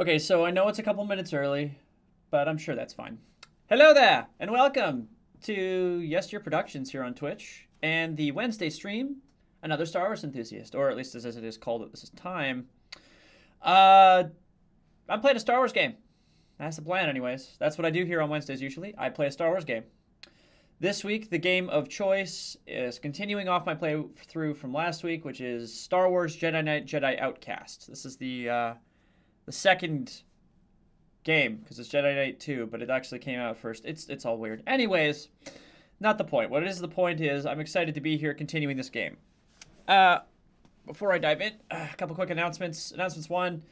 Okay, so I know it's a couple minutes early, but I'm sure that's fine. Hello there, and welcome to Yes Dear Productions here on Twitch, and the Wednesday stream, Another Star Wars Enthusiast, or at least as it is called at this time. I'm playing a Star Wars game. That's the plan anyways. That's what I do here on Wednesdays usually. I play a Star Wars game. This week, the game of choice is continuing off my playthrough from last week, which is Star Wars Jedi Knight Jedi Outcast. This is the second game, because it's Jedi Knight 2, but it actually came out first. It's all weird. Anyways, not the point. What is the point is I'm excited to be here continuing this game. Before I dive in, a couple quick announcements. Announcements one,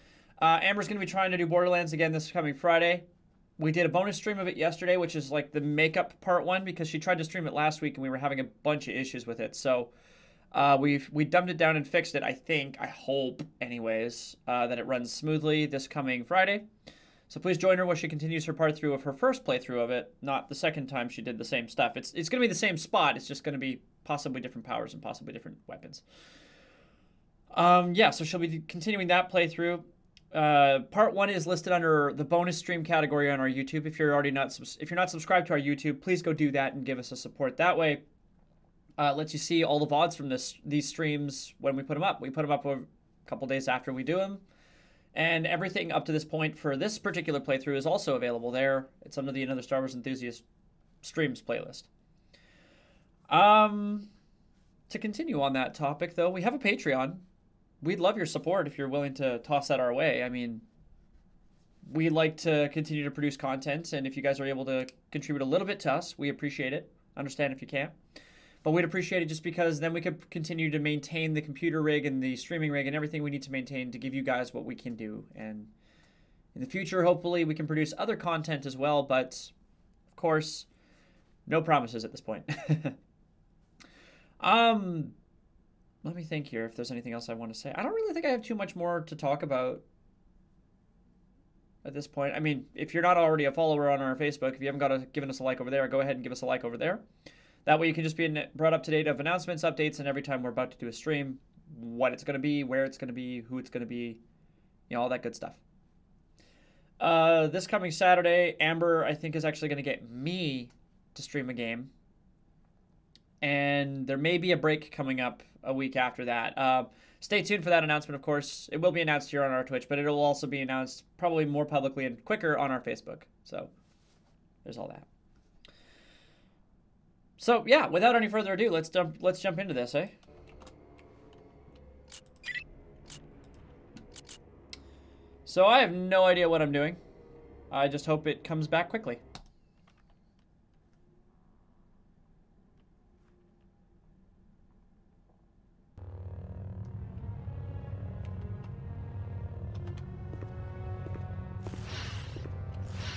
Amber's going to be trying to do Borderlands again this coming Friday. We did a bonus stream of it yesterday, which is like the makeup part one, because she tried to stream it last week and we were having a bunch of issues with it. So we dumbed it down and fixed it, I think. I hope, anyways, that it runs smoothly this coming Friday. So please join her while she continues her part through of her first playthrough of it, not the second time she did the same stuff. It's going to be the same spot. It's just going to be possibly different powers and possibly different weapons. Yeah, so she'll be continuing that playthrough. Part one is listed under the bonus stream category on our YouTube. If you're already not subscribed to our YouTube, please go do that and give us a support that way. It lets you see all the VODs from these streams when we put them up. We put them up a couple days after we do them, and everything up to this point for this particular playthrough is also available there. It's under the Another Star Wars Enthusiast streams playlist. To continue on that topic, though, we have a Patreon. We'd love your support if you're willing to toss that our way. I mean, we like to continue to produce content, and if you guys are able to contribute a little bit to us, we appreciate it. Understand if you can't. But we'd appreciate it just because then we could continue to maintain the computer rig and the streaming rig and everything we need to maintain to give you guys what we can do. And in the future, hopefully, we can produce other content as well, but, of course, no promises at this point. Let me think here if there's anything else I want to say. I don't really think I have too much more to talk about at this point. I mean, if you're not already a follower on our Facebook, if you haven't given us a like over there, go ahead and give us a like over there. That way you can just be brought up to date of announcements, updates, and every time we're about to do a stream, what it's going to be, where it's going to be, who it's going to be, you know, all that good stuff. This coming Saturday, Amber, I think, is actually going to get me to stream a game. And there may be a break coming up a week after that. Stay tuned for that announcement, of course. It will be announced here on our Twitch, but it'll also be announced probably more publicly and quicker on our Facebook. So there's all that. So yeah, without any further ado, let's jump into this, eh? So I have no idea what I'm doing. I just hope it comes back quickly.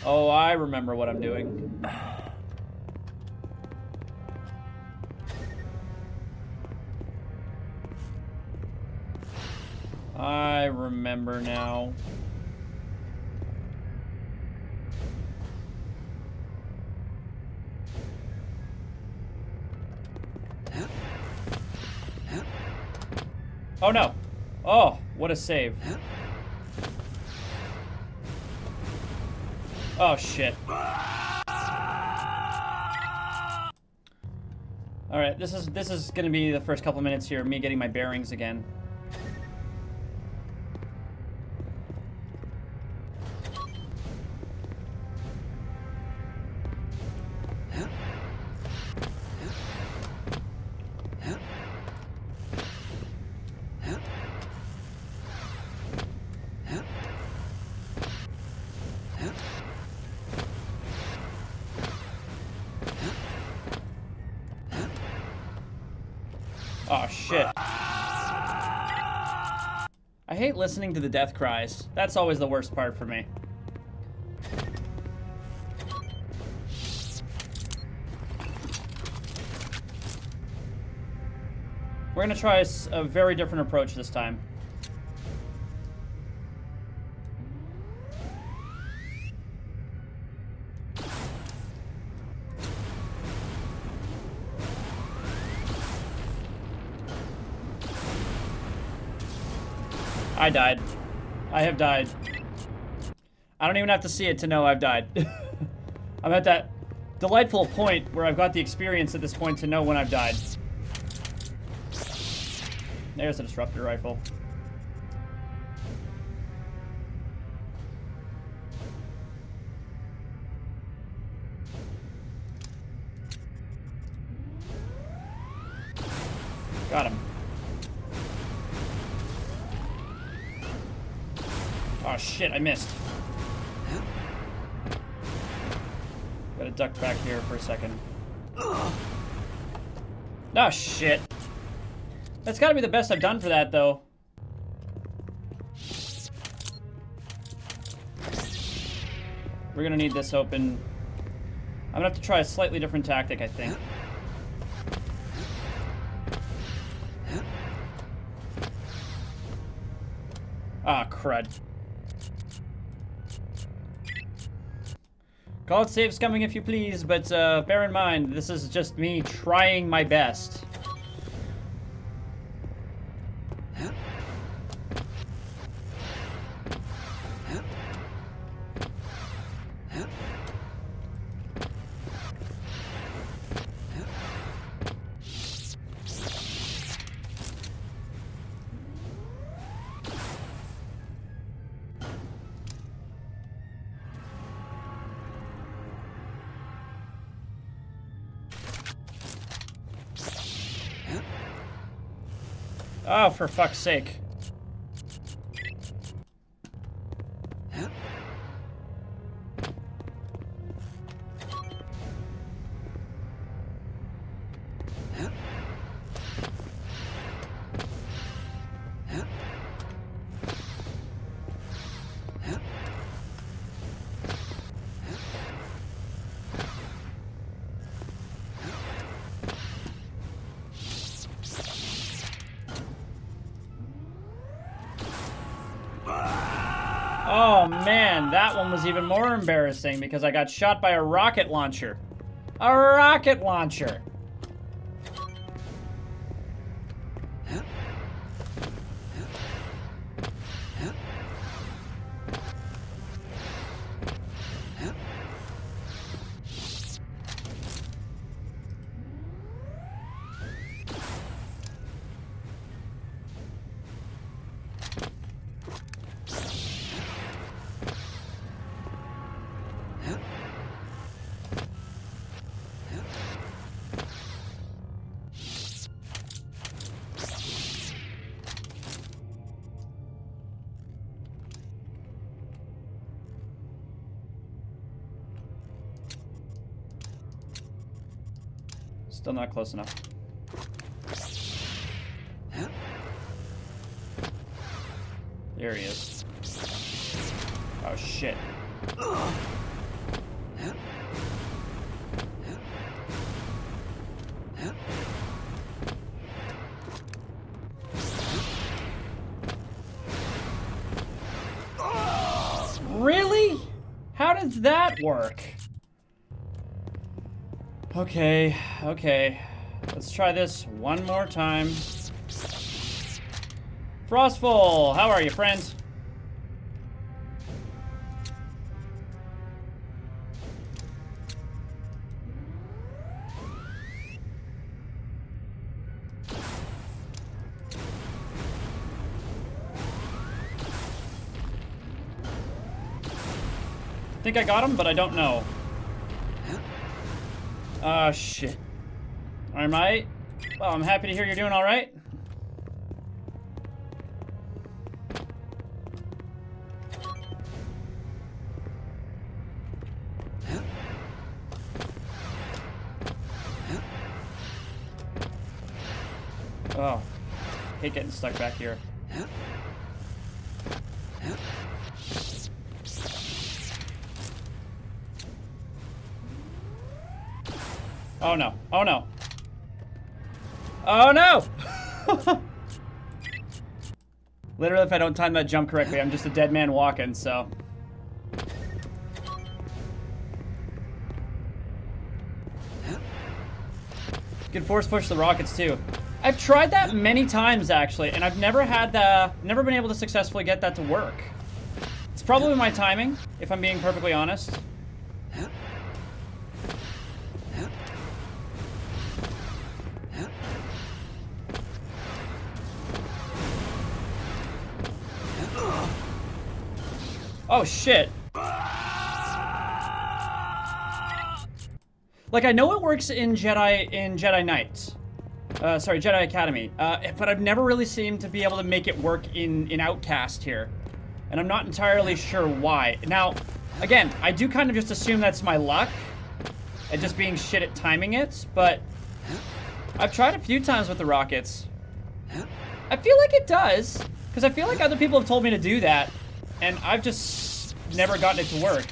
Oh, I remember what I'm doing. I remember now. Oh no. Oh, what a save. Oh, shit. Alright, this is gonna be the first couple minutes here, me getting my bearings again. Listening to the death cries. That's always the worst part for me. We're gonna try a very different approach this time. I died. I have died. I don't even have to see it to know I've died. I'm at that delightful point where I've got the experience at this point to know when I've died. There's the disruptor rifle. Got him. Oh shit, I missed. Gotta duck back here for a second. Oh shit. That's gotta be the best I've done for that, though. We're gonna need this open. I'm gonna have to try a slightly different tactic, I think. Ah, crud. Call it saves coming if you please, but bear in mind, this is just me trying my best. Oh, for fuck's sake. Was even more embarrassing because I got shot by a rocket launcher. A rocket launcher! Still not close enough. There he is. Oh shit. Really? How does that work? Okay, okay. Let's try this one more time. Frostfall, how are you, friend? I think I got him, but I don't know. Oh, shit. All right. Well, I'm happy to hear you're doing all right. Oh, hate getting stuck back here. Oh no, oh no. Oh no! Literally, if I don't time that jump correctly, I'm just a dead man walking, so. You can force push the rockets too. I've tried that many times actually, and I've never been able to successfully get that to work. It's probably my timing, if I'm being perfectly honest. Oh, shit. Like, I know it works in Jedi Knight. Sorry, Jedi Academy. But I've never really seemed to be able to make it work in Outcast here. And I'm not entirely sure why. Now, again, I do kind of just assume that's my luck. And just being shit at timing it. But I've tried a few times with the rockets. I feel like it does. Because I feel like other people have told me to do that. And I've just never gotten it to work.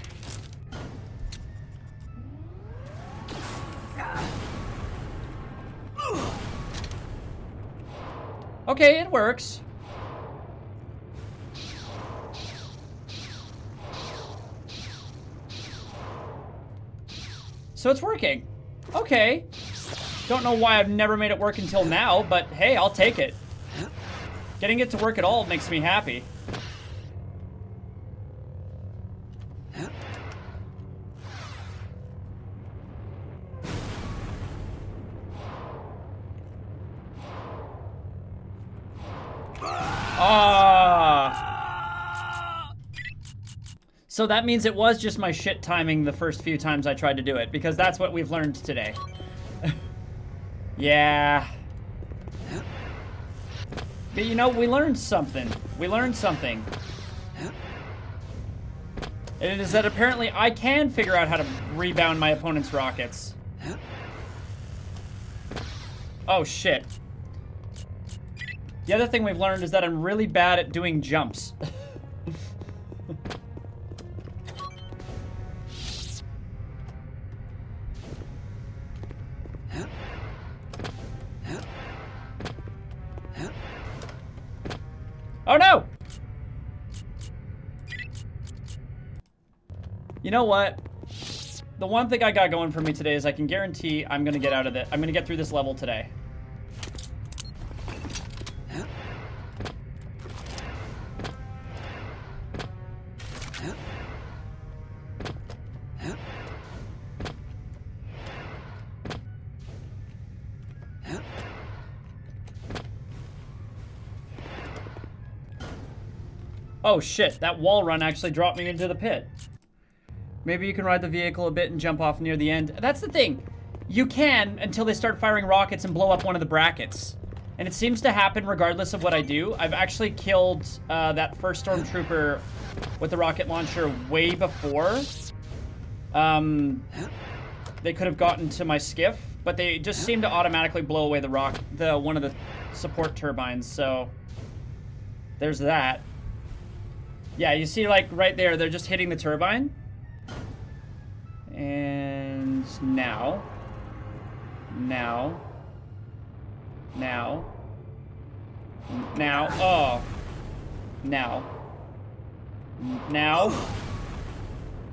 Okay, it works. So it's working. Okay. Don't know why I've never made it work until now, but hey, I'll take it. Getting it to work at all makes me happy. So that means it was just my shit timing the first few times I tried to do it, because that's what we've learned today. Yeah. But you know, we learned something. We learned something. And it is that apparently I can figure out how to rebound my opponent's rockets. Oh shit. The other thing we've learned is that I'm really bad at doing jumps. Oh no! You know what? The one thing I got going for me today is I can guarantee I'm gonna get out of it. I'm gonna get through this level today. Oh shit, that wall run actually dropped me into the pit. Maybe you can ride the vehicle a bit and jump off near the end. That's the thing. You can until they start firing rockets and blow up one of the brackets. And it seems to happen regardless of what I do. I've actually killed that first stormtrooper with the rocket launcher way before. They could have gotten to my skiff, but they just seem to automatically blow away one of the support turbines, so there's that. Yeah, you see, like, right there, they're just hitting the turbine. And now. Now. Now. Now. Oh. Now. Now.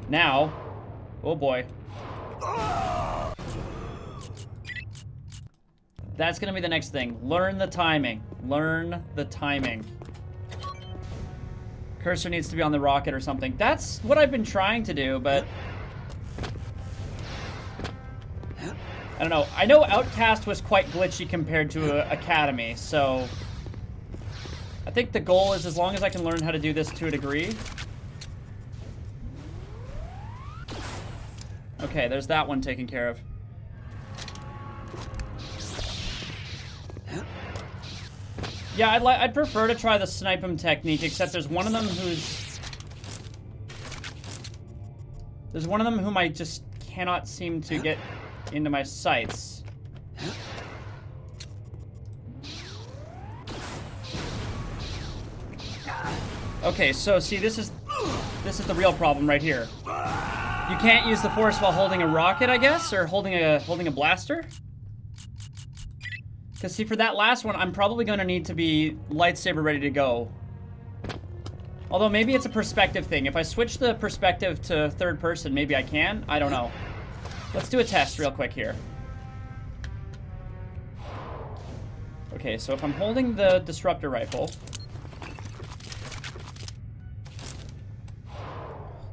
Now. Oh, boy. That's gonna be the next thing. Learn the timing. Learn the timing. Cursor needs to be on the rocket or something. That's what I've been trying to do, but... I don't know. I know Outcast was quite glitchy compared to Academy, so... I think the goal is as long as I can learn how to do this to a degree. Okay, there's that one taken care of. Yeah, I'd prefer to try the snipe 'em technique, except there's one of them who's... There's one of them whom I just cannot seem to get into my sights. Okay, so see, this is the real problem right here. You can't use the force while holding a rocket, I guess, or holding a blaster. Because, see, for that last one, I'm probably going to need to be lightsaber ready to go. Although, maybe it's a perspective thing. If I switch the perspective to third person, maybe I can. I don't know. Let's do a test real quick here. Okay, so if I'm holding the disruptor rifle...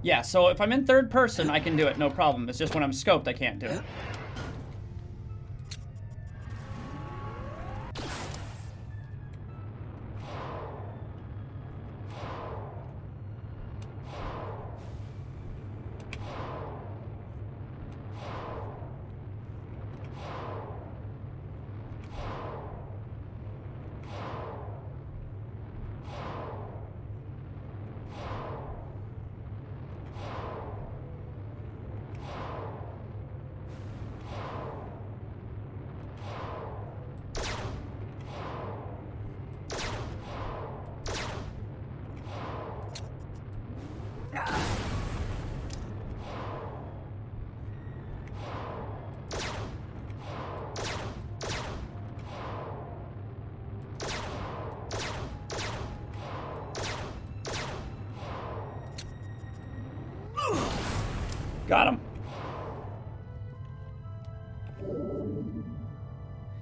Yeah, so if I'm in third person, I can do it, no problem. It's just when I'm scoped, I can't do it.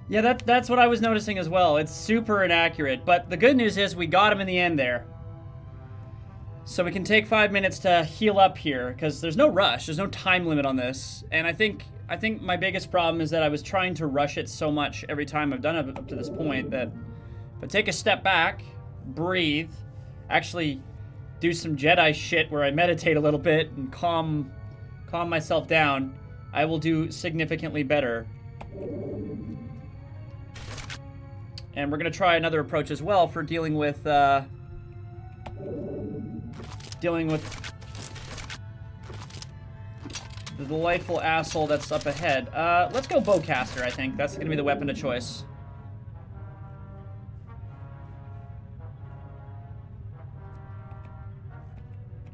Yeah, that's what I was noticing as well. It's super inaccurate, but the good news is we got him in the end there. So we can take 5 minutes to heal up here, because there's no rush, there's no time limit on this. And I think my biggest problem is that I was trying to rush it so much every time I've done it up to this point that if I take a step back, breathe, actually do some Jedi shit where I meditate a little bit and calm myself down, I will do significantly better. And we're going to try another approach as well for dealing with the delightful asshole that's up ahead. Let's go bowcaster, I think. That's going to be the weapon of choice.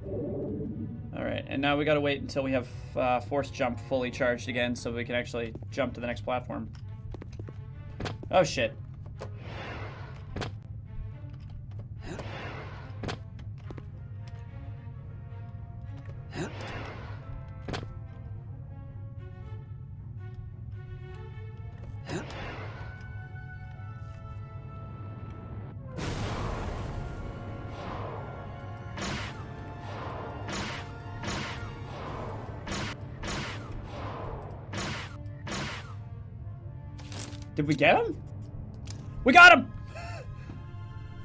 All right, and now we got to wait until we have force jump fully charged again so we can actually jump to the next platform. Oh, shit. Did we get him? We got him!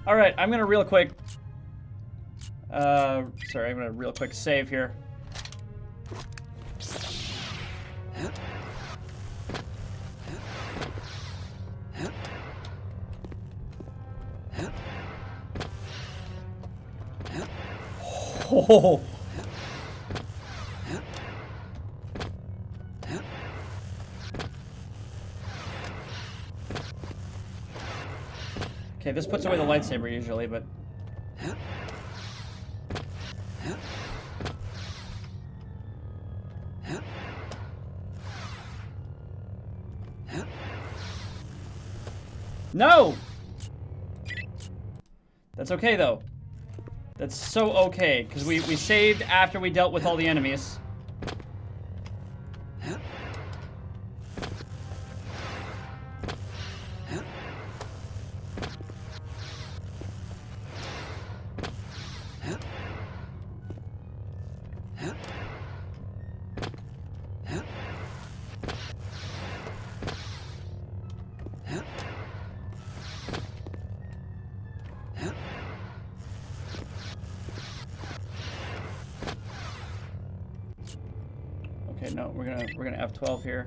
Alright, I'm gonna real quick... I'm gonna real quick save here. Oh! Okay, this puts away the lightsaber usually, but... No! That's okay, though. That's so okay, because we saved after we dealt with all the enemies. No, we're gonna F12 here.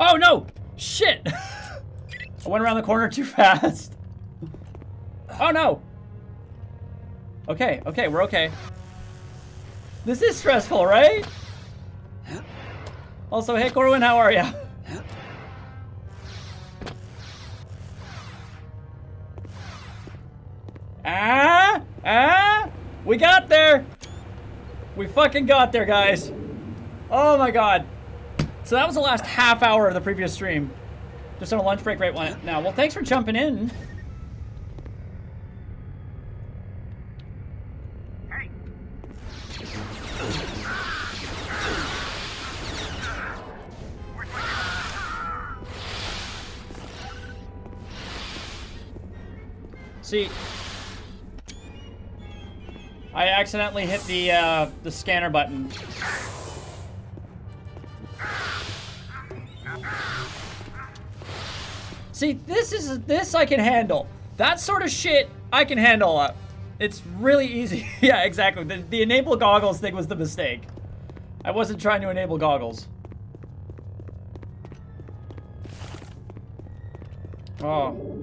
Oh no! Shit! I went around the corner too fast. Oh no! Okay, okay, we're okay. This is stressful, right? Also, hey Corwin, how are ya? We got there! We fucking got there, guys. Oh my god. So that was the last half hour of the previous stream. Just on a lunch break right now. Well, thanks for jumping in. Hey. See, I accidentally hit the scanner button. See, this I can handle. That sort of shit I can handle. It's really easy. Yeah, exactly. The enable goggles thing was the mistake. I wasn't trying to enable goggles. Oh.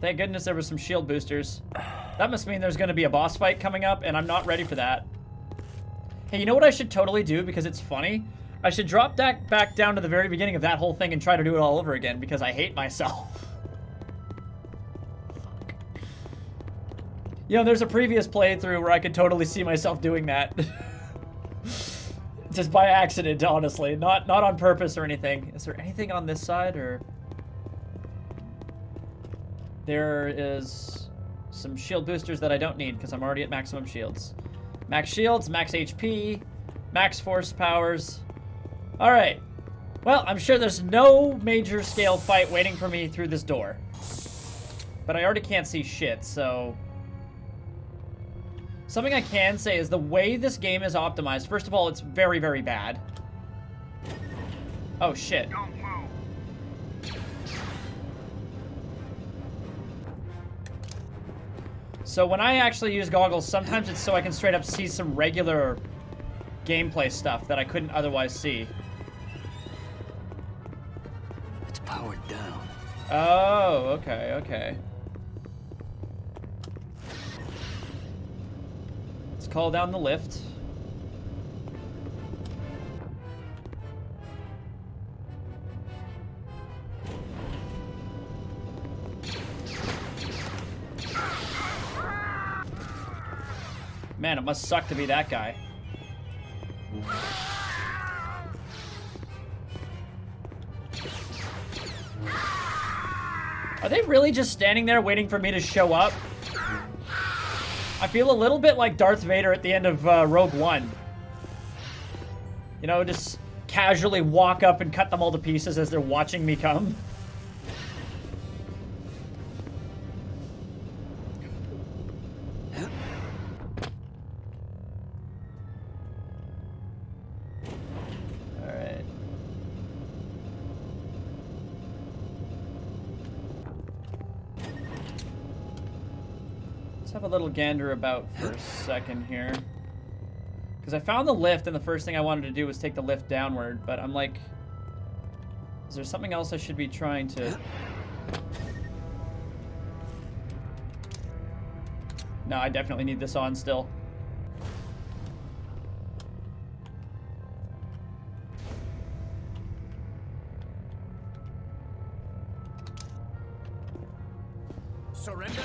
Thank goodness there were some shield boosters. That must mean there's gonna be a boss fight coming up, and I'm not ready for that. Hey, you know what I should totally do because it's funny? I should drop that back down to the very beginning of that whole thing and try to do it all over again because I hate myself. Fuck. You know, there's a previous playthrough where I could totally see myself doing that. Just by accident, honestly. Not on purpose or anything. Is there anything on this side, or...? There is some shield boosters that I don't need because I'm already at maximum shields. Max shields, max HP, max force powers. All right. Well, I'm sure there's no major scale fight waiting for me through this door. But I already can't see shit, so... Something I can say is the way this game is optimized. First of all, it's very, very bad. Oh, shit. Don't move. So when I actually use goggles, sometimes it's so I can straight up see some regular gameplay stuff that I couldn't otherwise see. It's powered down. Oh, okay, okay. Let's call down the lift. Man, it must suck to be that guy. Are they really just standing there waiting for me to show up? I feel a little bit like Darth Vader at the end of Rogue One. You know, just casually walk up and cut them all to pieces as they're watching me come. A little gander about for a second here, because I found the lift and the first thing I wanted to do was take the lift downward, but I'm like, is there something else I should be trying to... No, I definitely need this on still. Surrender.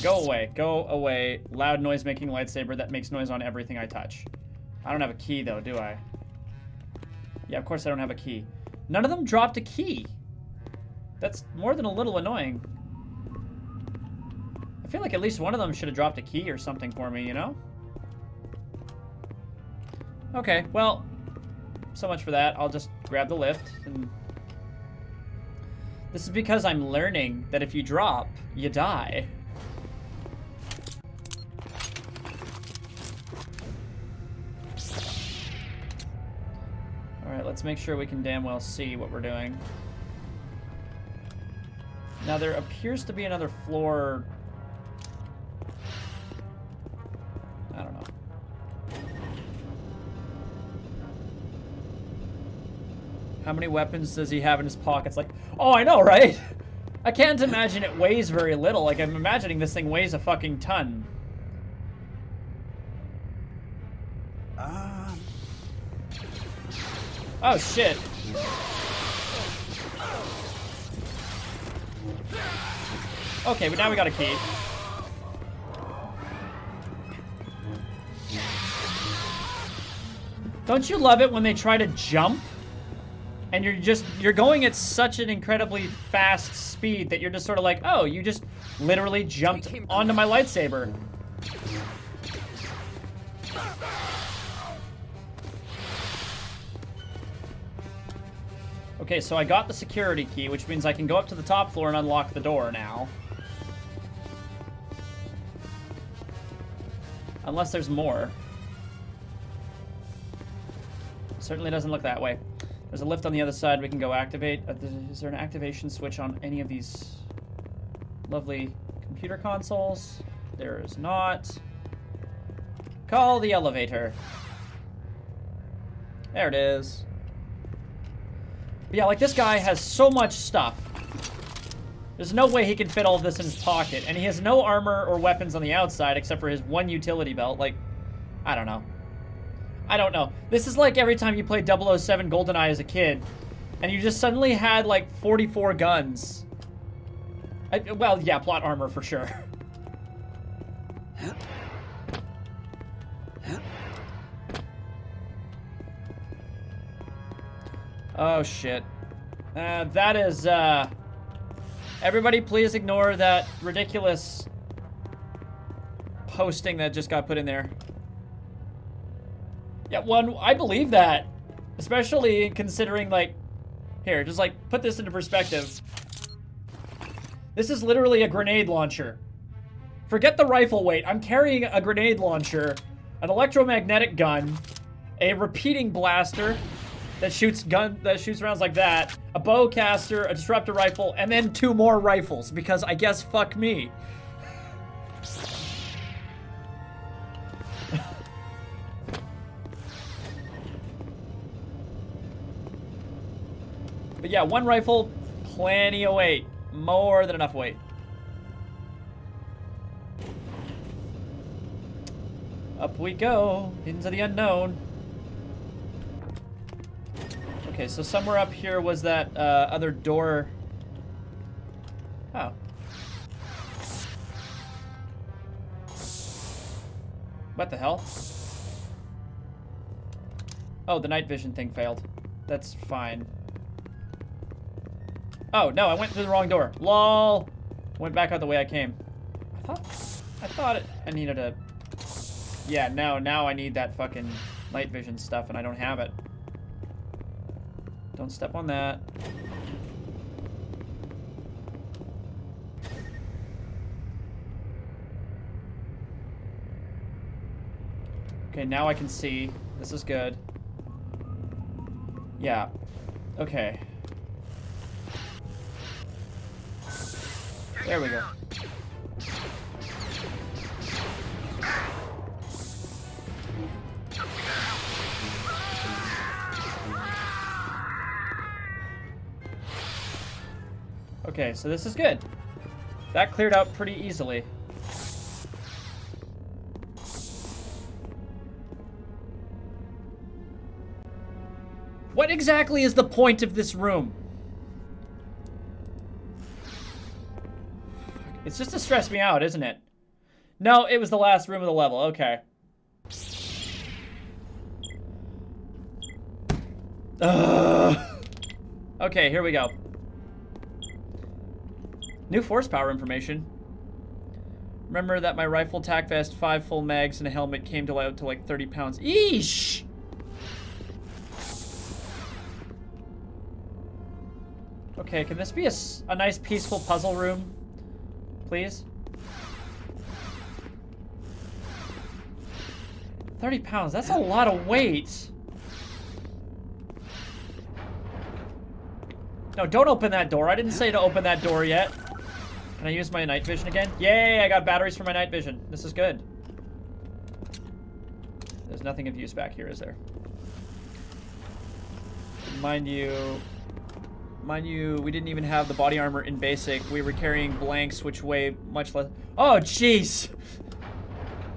Go away. Go away. Loud noise-making lightsaber that makes noise on everything I touch. I don't have a key, though, do I? Yeah, of course I don't have a key. None of them dropped a key. That's more than a little annoying. I feel like at least one of them should have dropped a key or something for me, you know? Okay, well, so much for that. I'll just grab the lift and... This is because I'm learning that if you drop, you die. Let's make sure we can damn well see what we're doing. Now there appears to be another floor. I don't know. How many weapons does he have in his pockets? Like, oh, I know, right? I can't imagine it weighs very little. Like, I'm imagining this thing weighs a fucking ton. Oh, shit. Okay, but now we got a key. Don't you love it when they try to jump? And you're going at such an incredibly fast speed that you're just sort of like, oh, you just literally jumped onto my lightsaber. Okay, so I got the security key, which means I can go up to the top floor and unlock the door now. Unless there's more. Certainly doesn't look that way. There's a lift on the other side we can go activate. Is there an activation switch on any of these lovely computer consoles? There is not. Call the elevator. There it is. But yeah, like, this guy has so much stuff. There's no way he can fit all of this in his pocket. And he has no armor or weapons on the outside except for his one utility belt. Like, I don't know. I don't know. This is like every time you played 007 GoldenEye as a kid, and you just suddenly had, like, 44 guns. Well, yeah, plot armor for sure. Oh, shit. That is, everybody please ignore that ridiculous posting that just got put in there. Yeah, one, I believe that. Especially considering, like, here, just, like, put this into perspective. This is literally a grenade launcher. Forget the rifle weight. I'm carrying a grenade launcher, an electromagnetic gun, a repeating blaster that shoots rounds like that, a bow caster, a disruptor rifle, and then two more rifles, because I guess fuck me. But yeah, one rifle, plenty of weight. More than enough weight. Up we go, into the unknown. Okay, so somewhere up here was that other door. Oh. What the hell? Oh, the night vision thing failed. That's fine. Oh, no, I went through the wrong door. LOL. Went back out the way I came. I needed a... Yeah, no, now I need that fucking night vision stuff, and I don't have it. Don't step on that. Okay, now I can see. This is good. Yeah. Okay. There we go. Okay, so this is good. That cleared out pretty easily. What exactly is the point of this room? It's just to stress me out, isn't it? No, it was the last room of the level. Okay. Ugh. Okay, here we go. New force power information. Remember that my rifle, tac vest, 5 full mags, and a helmet came out to like 30 pounds. Eesh! Okay, can this be a nice peaceful puzzle room? Please. 30 pounds, that's a lot of weight. No, don't open that door. I didn't say to open that door yet. Can I use my night vision again? Yay, I got batteries for my night vision. This is good. There's nothing of use back here, is there? Mind you, we didn't even have the body armor in basic. We were carrying blanks, which weigh much less. Oh, jeez.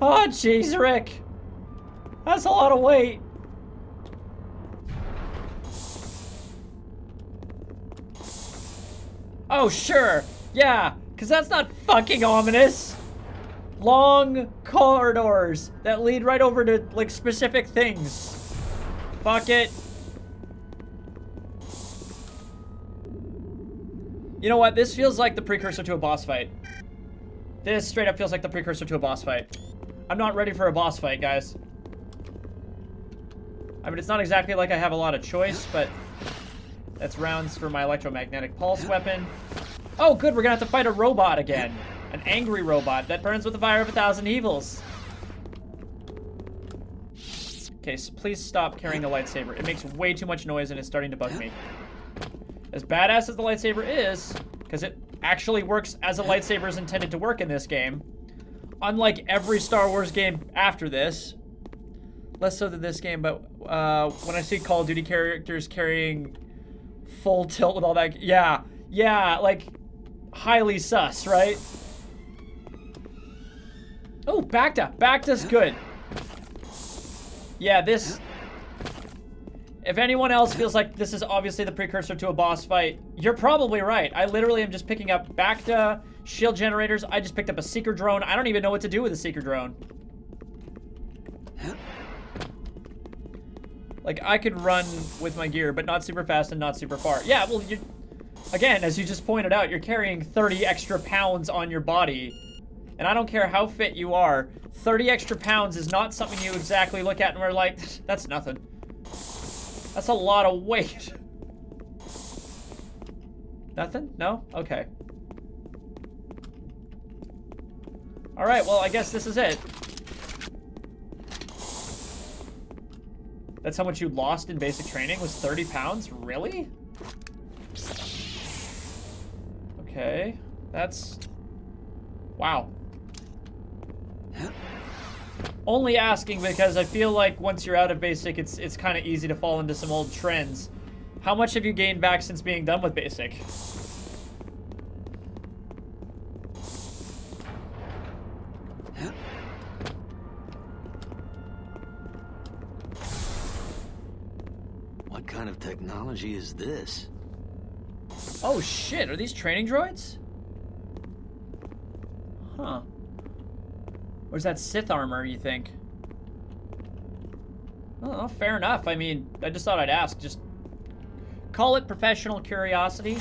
Oh, jeez, Rick. That's a lot of weight. Oh, sure. Yeah, because that's not fucking ominous. Long corridors that lead right over to, like, specific things. Fuck it. You know what? This feels like the precursor to a boss fight. This straight up feels like the precursor to a boss fight. I'm not ready for a boss fight, guys. I mean, it's not exactly like I have a lot of choice, but that's rounds for my electromagnetic pulse weapon. Oh, good, we're gonna have to fight a robot again. An angry robot that burns with the fire of 1,000 evils. Okay, so please stop carrying the lightsaber. It makes way too much noise and it's starting to bug me. As badass as the lightsaber is, because it actually works as a lightsaber is intended to work in this game, unlike every Star Wars game after this, less so than this game, but when I see Call of Duty characters carrying full tilt with all that, yeah, like highly sus, right? Oh, Bacta. Bacta's good. Yeah, this... If anyone else feels like this is obviously the precursor to a boss fight, you're probably right. I literally am just picking up Bacta, shield generators. I just picked up a seeker drone. I don't even know what to do with a seeker drone. Like, I could run with my gear, but not super fast and not super far. Yeah, well, you... Again, as you just pointed out, you're carrying 30 extra pounds on your body. And I don't care how fit you are, 30 extra pounds is not something you exactly look at and we're like, that's nothing. That's a lot of weight. Nothing? No? Okay. Alright, well, I guess this is it. That's how much you lost in basic training, was 30 pounds? Really? Okay, that's... Wow. Only asking because I feel like once you're out of basic, it's kind of easy to fall into some old trends. How much have you gained back since being done with basic? What kind of technology is this? Oh shit, are these training droids? Huh. Or is that Sith armor, you think? Oh, fair enough. I mean, I just thought I'd ask. Just call it professional curiosity.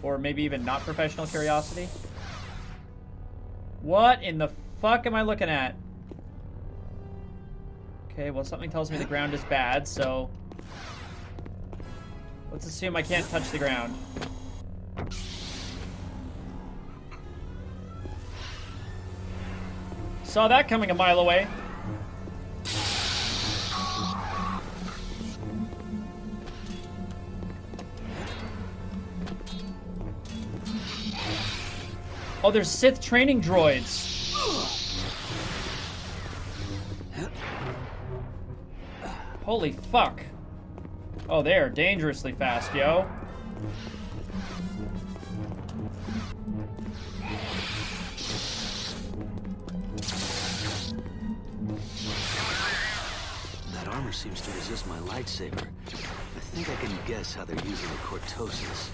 Or maybe even not professional curiosity. What in the fuck am I looking at? Okay, well, something tells me the ground is bad, so... Let's assume I can't touch the ground. Saw that coming a mile away. Oh, there's Sith training droids. Holy fuck. Oh, they are dangerously fast, yo. That armor seems to resist my lightsaber. I think I can guess how they're using the cortosis.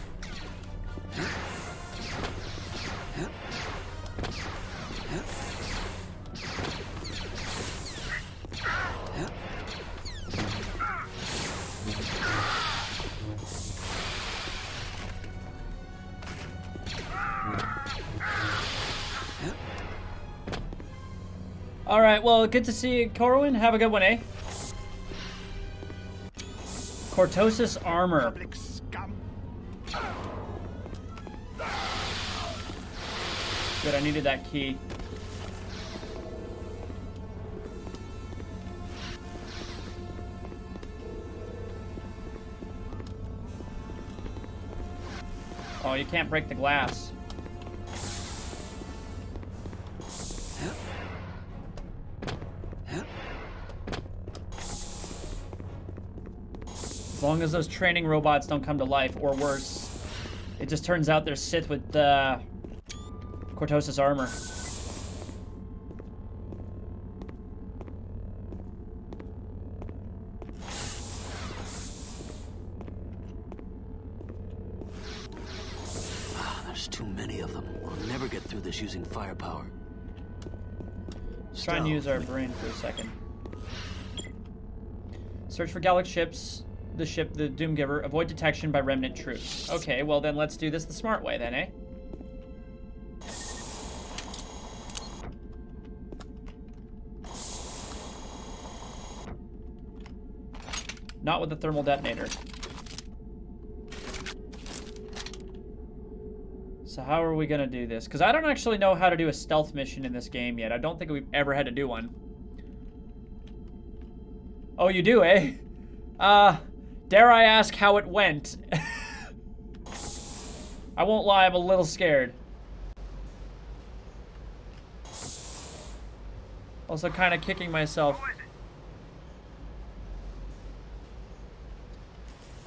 All right, well, good to see you, Corwin. Have a good one, eh? Cortosis armor. Good, I needed that key. Oh, you can't break the glass. As long as those training robots don't come to life, or worse. It just turns out they're Sith with, Cortosis armor. Ah, there's too many of them. We'll never get through this using firepower. Let's try and use our brain for a second. Search for Galactic ships, the ship, the Doomgiver. Avoid detection by remnant troops. Okay, well then let's do this the smart way then, eh? Not with the thermal detonator. So how are we gonna do this? Because I don't actually know how to do a stealth mission in this game yet. I don't think we've ever had to do one. Oh, you do, eh? Dare I ask how it went? I won't lie, I'm a little scared. Also kind of kicking myself.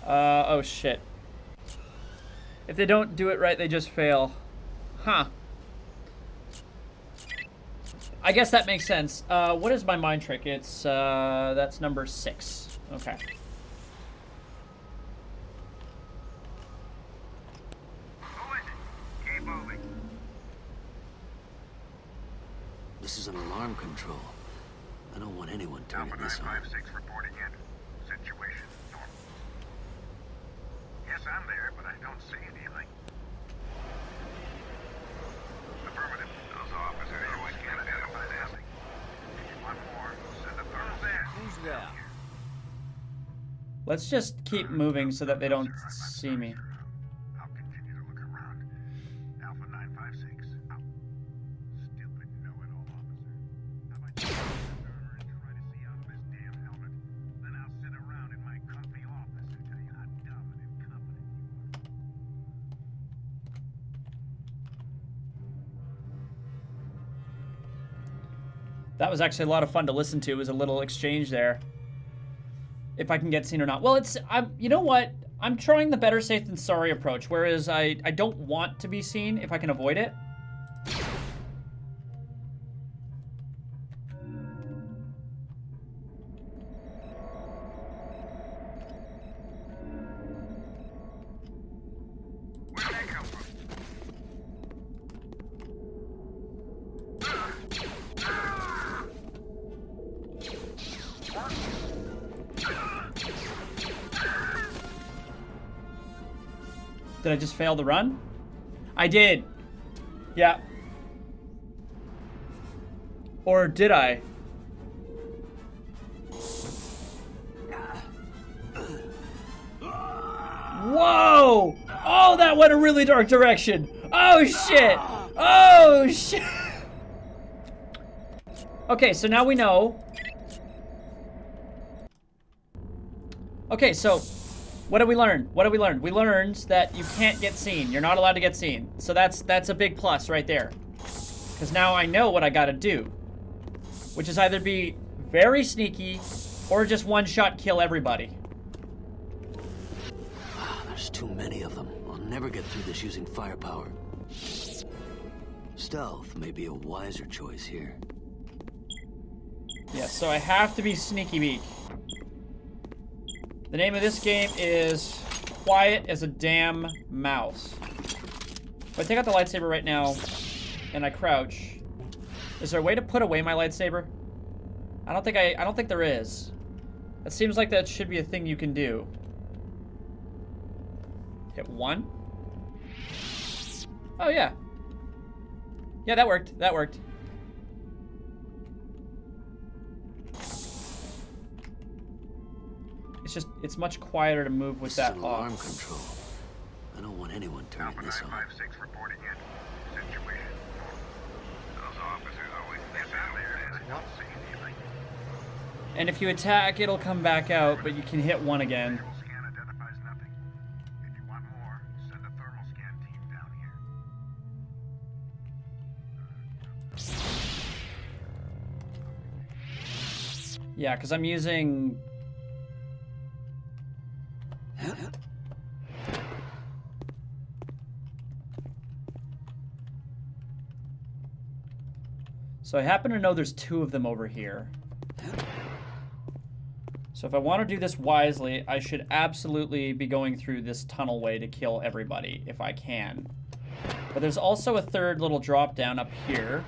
Oh shit. If they don't do it right, they just fail. Huh. I guess that makes sense. What is my mind trick? It's, that's number 6. Okay. Keep moving. This is an alarm control. I don't want anyone turning this on. 956 reporting in. Situation normal. Yes, I'm there, but I don't see anything. Affirmative. Those officers always can't identify anything. One more. Send the thermals in. Who's there? Let's just keep moving so that they don't see me. I'll continue to look around. Alpha 956. Out. Stupid know-it-all officer. I might take the burner and try to see out of this damn helmet. Then I'll sit around in my comfy office and tell you how dumb and incompetent you are. That was actually a lot of fun to listen to. It was a little exchange there. If I can get seen or not. Well, it's, you know what? I'm trying the better safe than sorry approach, whereas I don't want to be seen if I can avoid it. Did I just fail the run? I did. Yeah. Or did I? Whoa! Oh, that went a really dark direction. Oh, shit. Oh, shit. Okay, so now we know. Okay, so... what did we learn? What did we learn? We learned that you can't get seen. You're not allowed to get seen. So that's a big plus right there. Because now I know what I gotta do. Which is either be very sneaky or just one-shot kill everybody. There's too many of them. I'll never get through this using firepower. Stealth may be a wiser choice here. Yeah, so I have to be sneaky beak. The name of this game is Quiet as a Damn Mouse. If I take out the lightsaber right now and I crouch, is there a way to put away my lightsaber? I don't think there is. It seems like that should be a thing you can do. Hit 1. Oh yeah. Yeah, that worked. That worked. It's just, it's much quieter to move with that alarm control. I don't want anyone turning this on. 956 reporting in. Situation normal. Those officers always miss out there. They don't see anything. And if you attack, it'll come back out, but you can hit 1 again. Thermal scan identifies nothing. If you want more, send a thermal scan team down here. Yeah, because I'm using... So I happen to know there's 2 of them over here. So if I want to do this wisely, I should absolutely be going through this tunnel way to kill everybody if I can. But there's also a third little drop down up here.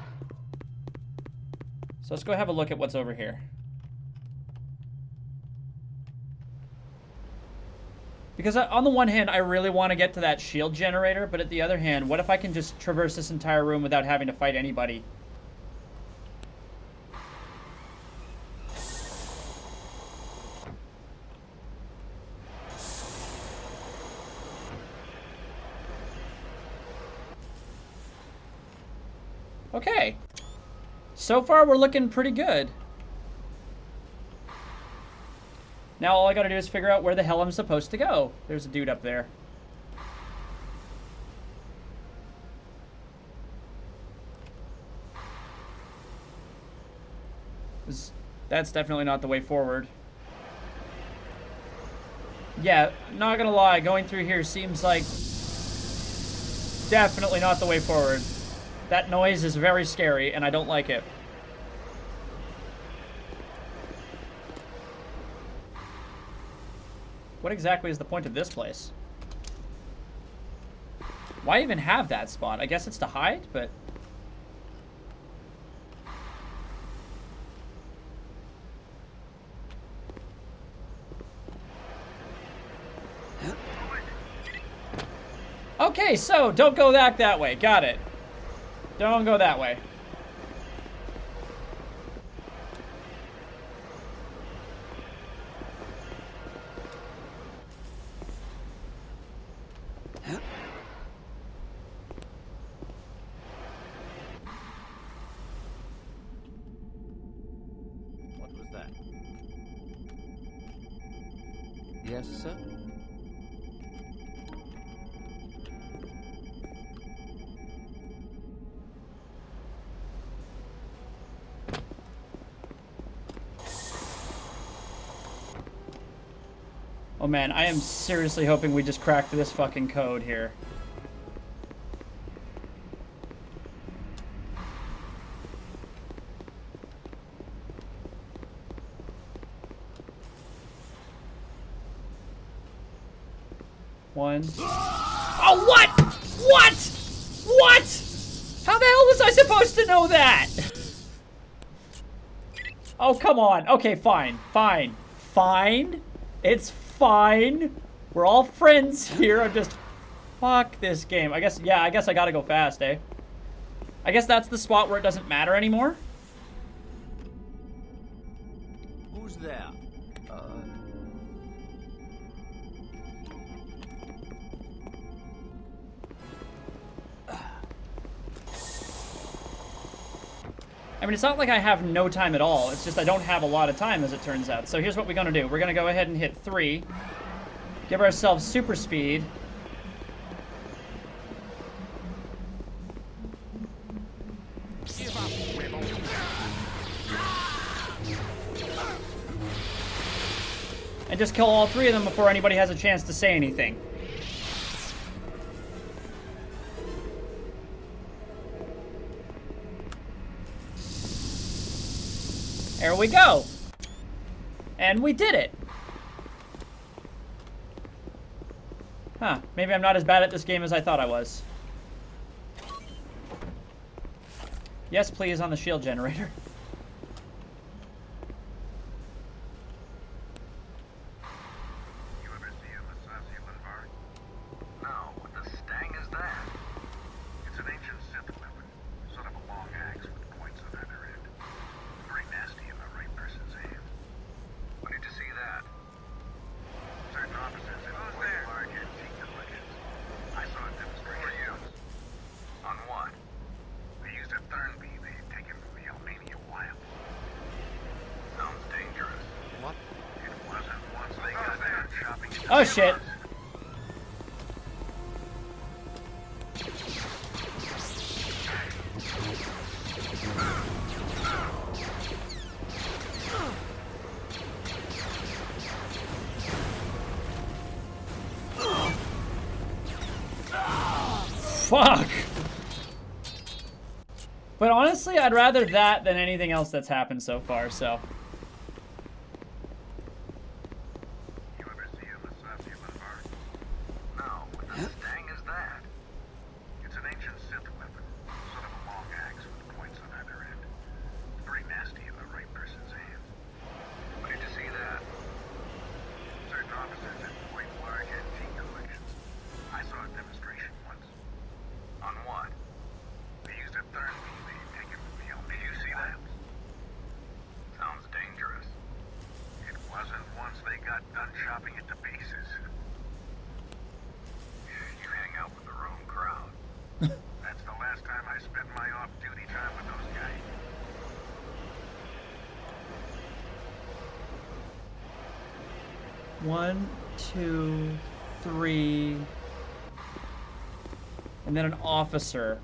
So let's go have a look at what's over here. Because on the one hand, I really want to get to that shield generator, but at the other hand, what if I can just traverse this entire room without having to fight anybody? Okay. So far, we're looking pretty good. Now all I gotta do is figure out where the hell I'm supposed to go. There's a dude up there. That's definitely not the way forward. Yeah, not gonna lie, going through here seems like definitely not the way forward. That noise is very scary, and I don't like it. What exactly is the point of this place? Why even have that spot? I guess it's to hide, but... Okay, so don't go back that way. Got it. Don't go that way. Oh man, I am seriously hoping we just cracked this fucking code here. One. Oh, what? What? What? How the hell was I supposed to know that? Oh, come on. Okay, fine. Fine. Fine? It's fine. We're all friends here. I'm just... Fuck this game. I guess... Yeah, I guess I gotta go fast, eh? I guess that's the spot where it doesn't matter anymore. Who's there? I mean, it's not like I have no time at all. It's just I don't have a lot of time, as it turns out. So here's what we're gonna do. We're gonna go ahead and hit 3. Give ourselves super speed. And just kill all 3 of them before anybody has a chance to say anything. There we go. And we did it. Huh. Maybe I'm not as bad at this game as I thought I was. Yes, please, on the shield generator. Oh, shit. Fuck. But honestly, I'd rather that than anything else that's happened so far, so... 1, 2, 3, and then an officer.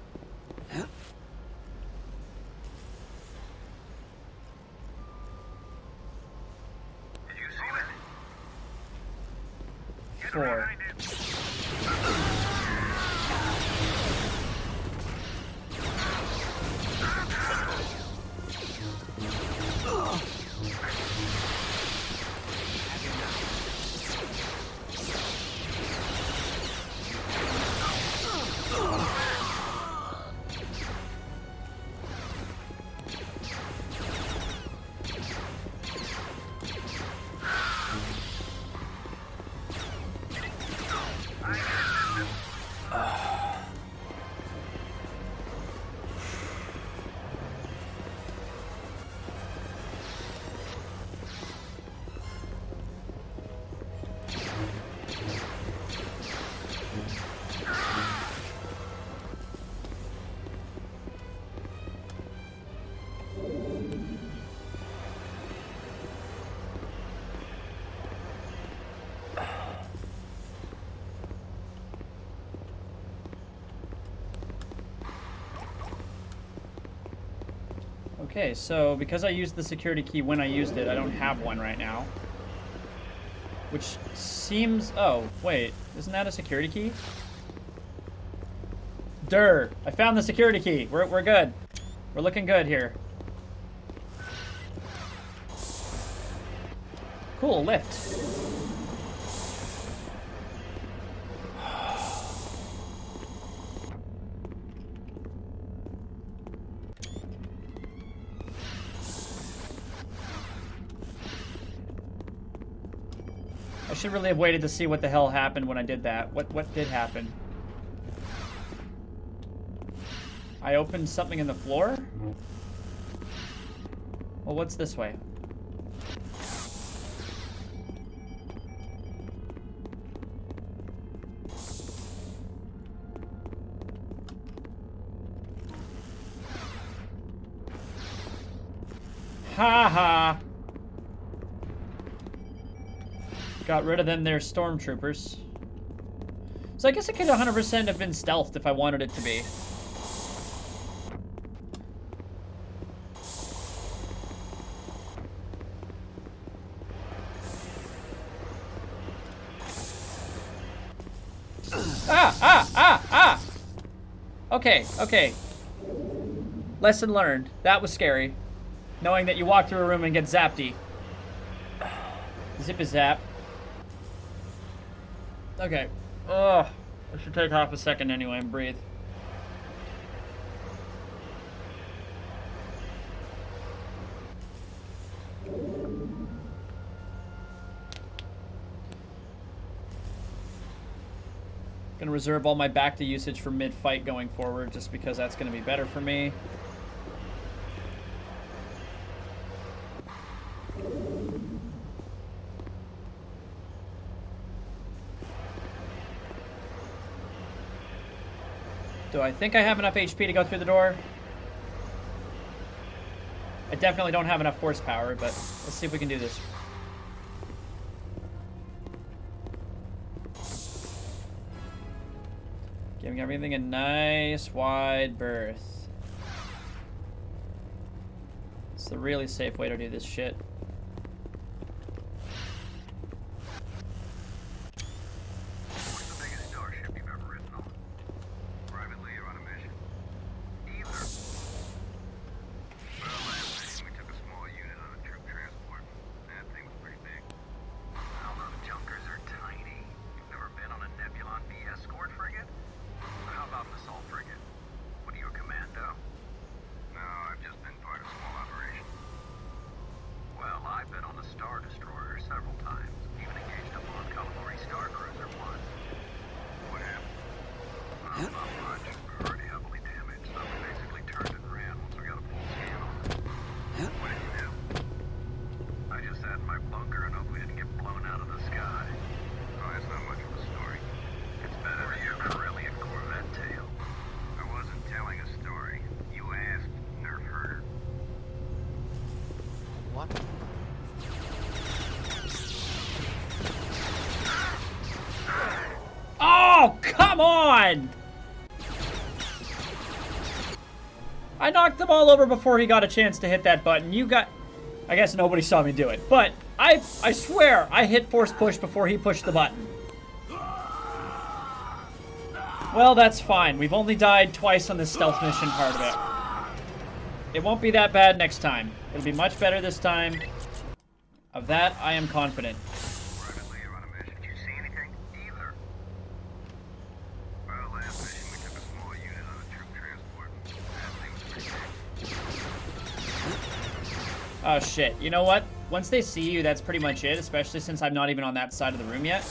Okay, so because I used the security key when I used it, I don't have one right now. Which seems... oh, wait. Isn't that a security key? Durr! I found the security key! We're good. We're looking good here. Cool, lift. I should really have waited to see what the hell happened when I did that. What did happen? I opened something in the floor? Well, what's this way? Ha ha! Got rid of them, they're stormtroopers. So I guess it could 100% have been stealthed if I wanted it to be. Ah! Ah! Ah! Ah! Okay, okay. Lesson learned. That was scary. Knowing that you walk through a room and get zapped-y. Zip-a-zap. Okay. Oh, I should take half a second anyway and breathe. Gonna reserve all my back to usage for mid-fight going forward, just because that's gonna be better for me. Do I think I have enough HP to go through the door? I definitely don't have enough horsepower, but let's see if we can do this. Giving everything a nice wide berth. It's the really safe way to do this shit. What? Oh, come on! I knocked them all over before he got a chance to hit that button. You got... I guess nobody saw me do it, but I swear I hit force push before he pushed the button. Well, that's fine. We've only died twice on this stealth mission part of it. It won't be that bad next time. It'll be much better this time. Of that, I am confident. Oh shit, you know what? Once they see you, that's pretty much it, especially since I'm not even on that side of the room yet.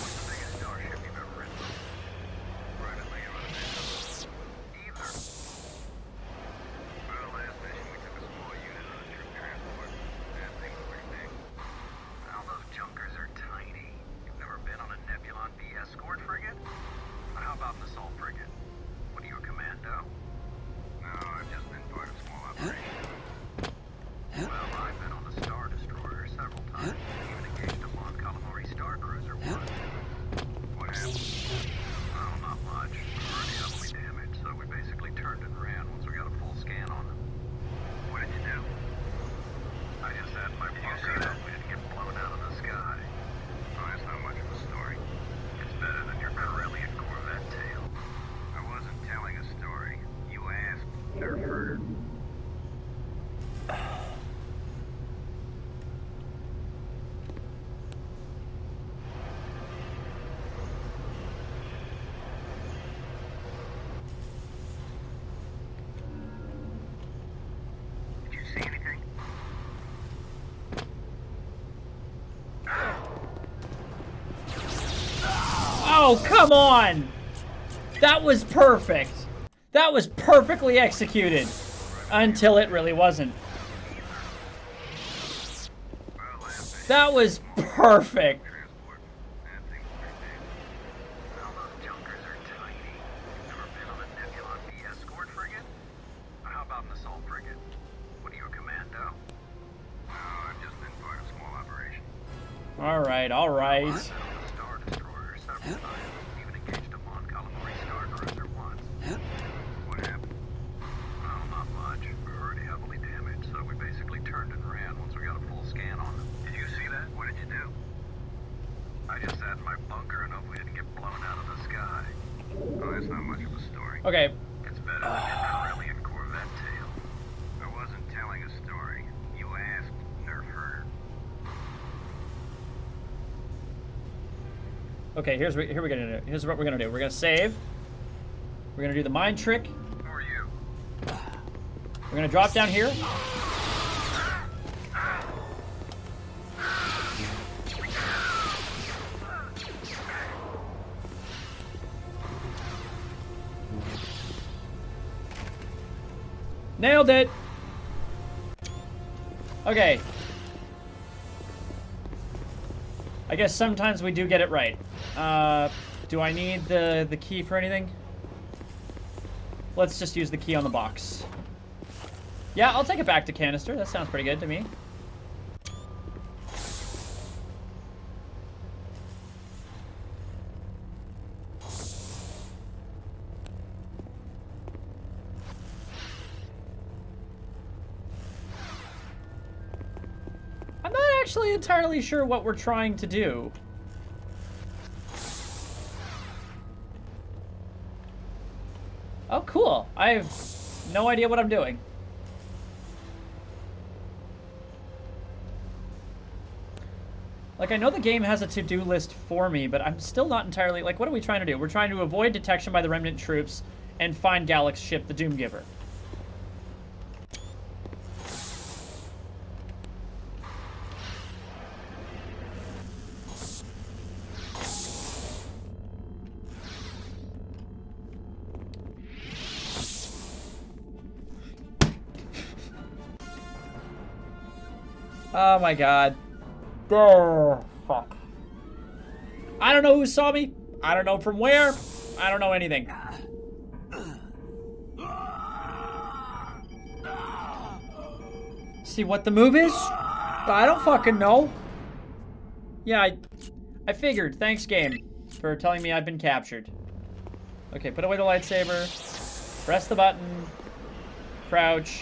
Oh, come on! That was perfect. That was perfectly executed. Until it really wasn't. That was perfect. All right. Okay. It's better than Corvette tail. I wasn't telling a story. You asked, nerf her. Okay, here's what we're gonna do. We're gonna save. We're gonna do the mind trick. Who are you? We're gonna drop down here. Nailed it! Okay. I guess sometimes we do get it right. Do I need the key for anything? Let's just use the key on the box. Yeah, I'll take it back to canister. That sounds pretty good to me. Entirely sure what we're trying to do. Oh, cool. I have no idea what I'm doing. Like, I know the game has a to-do list for me, but I'm still not entirely... Like, what are we trying to do? We're trying to avoid detection by the remnant troops and find Galac's ship, the Doomgiver. Oh my god. Oh, fuck. I don't know who saw me. I don't know from where. I don't know anything. See what the move is? I don't fucking know. Yeah, I figured. Thanks, game, for telling me I've been captured. Okay, put away the lightsaber. Press the button. Crouch.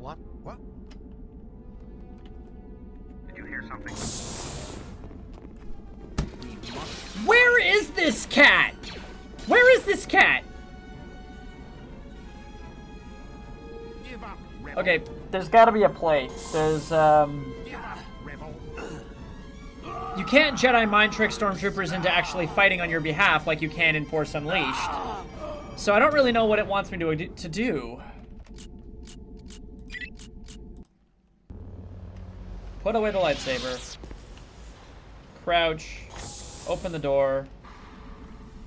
What? What? Did you hear something? Where is this cat? Where is this cat? Okay, there's gotta be a play. There's, you can't Jedi mind trick stormtroopers into actually fighting on your behalf like you can in Force Unleashed. So I don't really know what it wants me to do. Put away the lightsaber. Crouch. Open the door.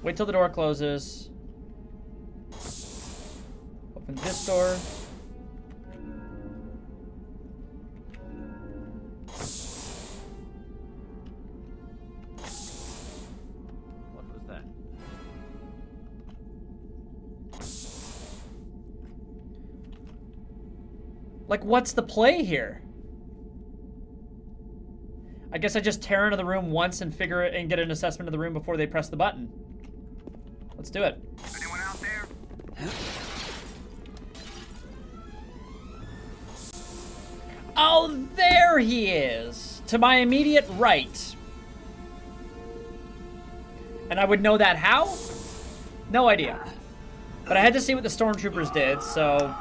Wait till the door closes. Open this door. Like, what's the play here? I guess I just tear into the room once and figure it and get an assessment of the room before they press the button. Let's do it. Anyone out there? Oh, there he is! To my immediate right. And I would know that how? No idea. But I had to see what the stormtroopers did, so...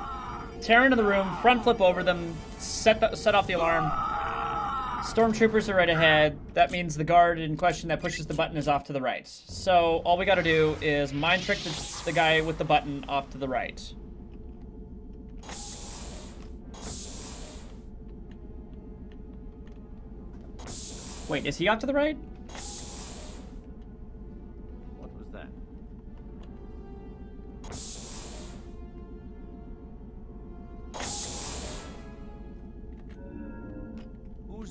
Tear into the room, front flip over them, set off the alarm. Stormtroopers are right ahead. That means the guard in question that pushes the button is off to the right. So all we gotta do is mind trick the guy with the button off to the right. Wait, is he off to the right?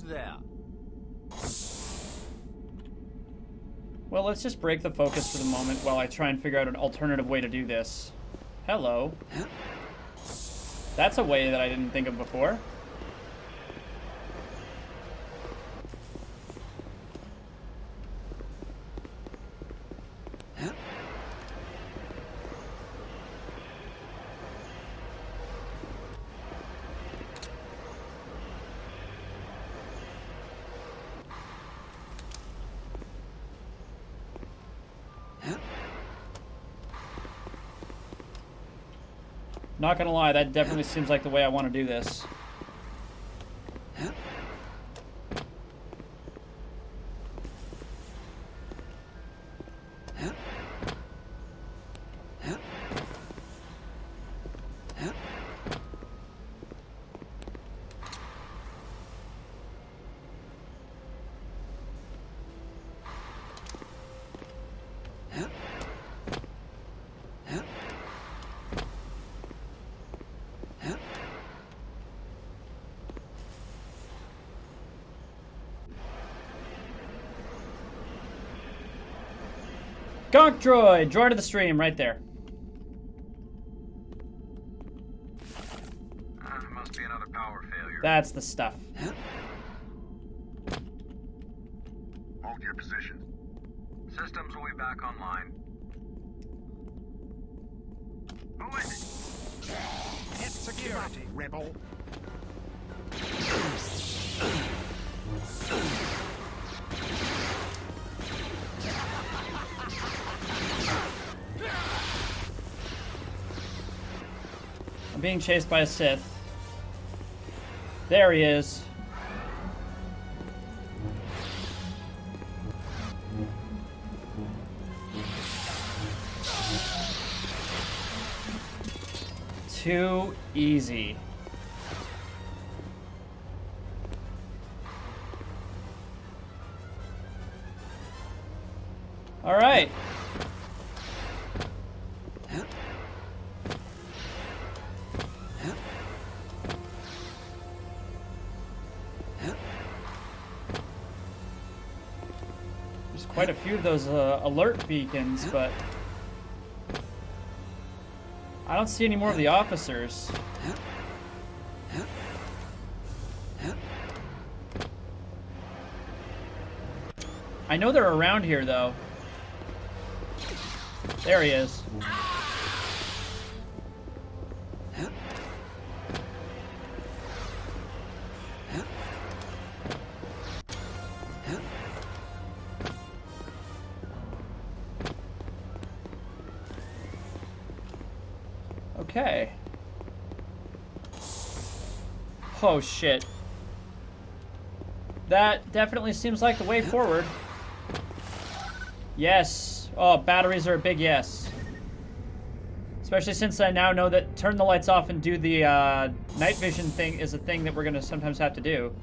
There. Well, let's just break the focus for the moment while I try and figure out an alternative way to do this. Hello. That's a way that I didn't think of before. Not gonna lie, that definitely seems like the way I want to do this. Gonk droid! Join to the stream, right there. There must be another power failure. That's the stuff. Hold your position. Systems will be back online. Who is it? Hit security, rebel. Being chased by a Sith. There he is. Too easy. All right. Quite a few of those alert beacons, but I don't see any more of the officers. I know they're around here, though. There he is. Okay. Oh, shit. That definitely seems like the way forward. Yes. Oh, batteries are a big yes. Especially since I now know that turn the lights off and do the night vision thing is a thing that we're going to sometimes have to do.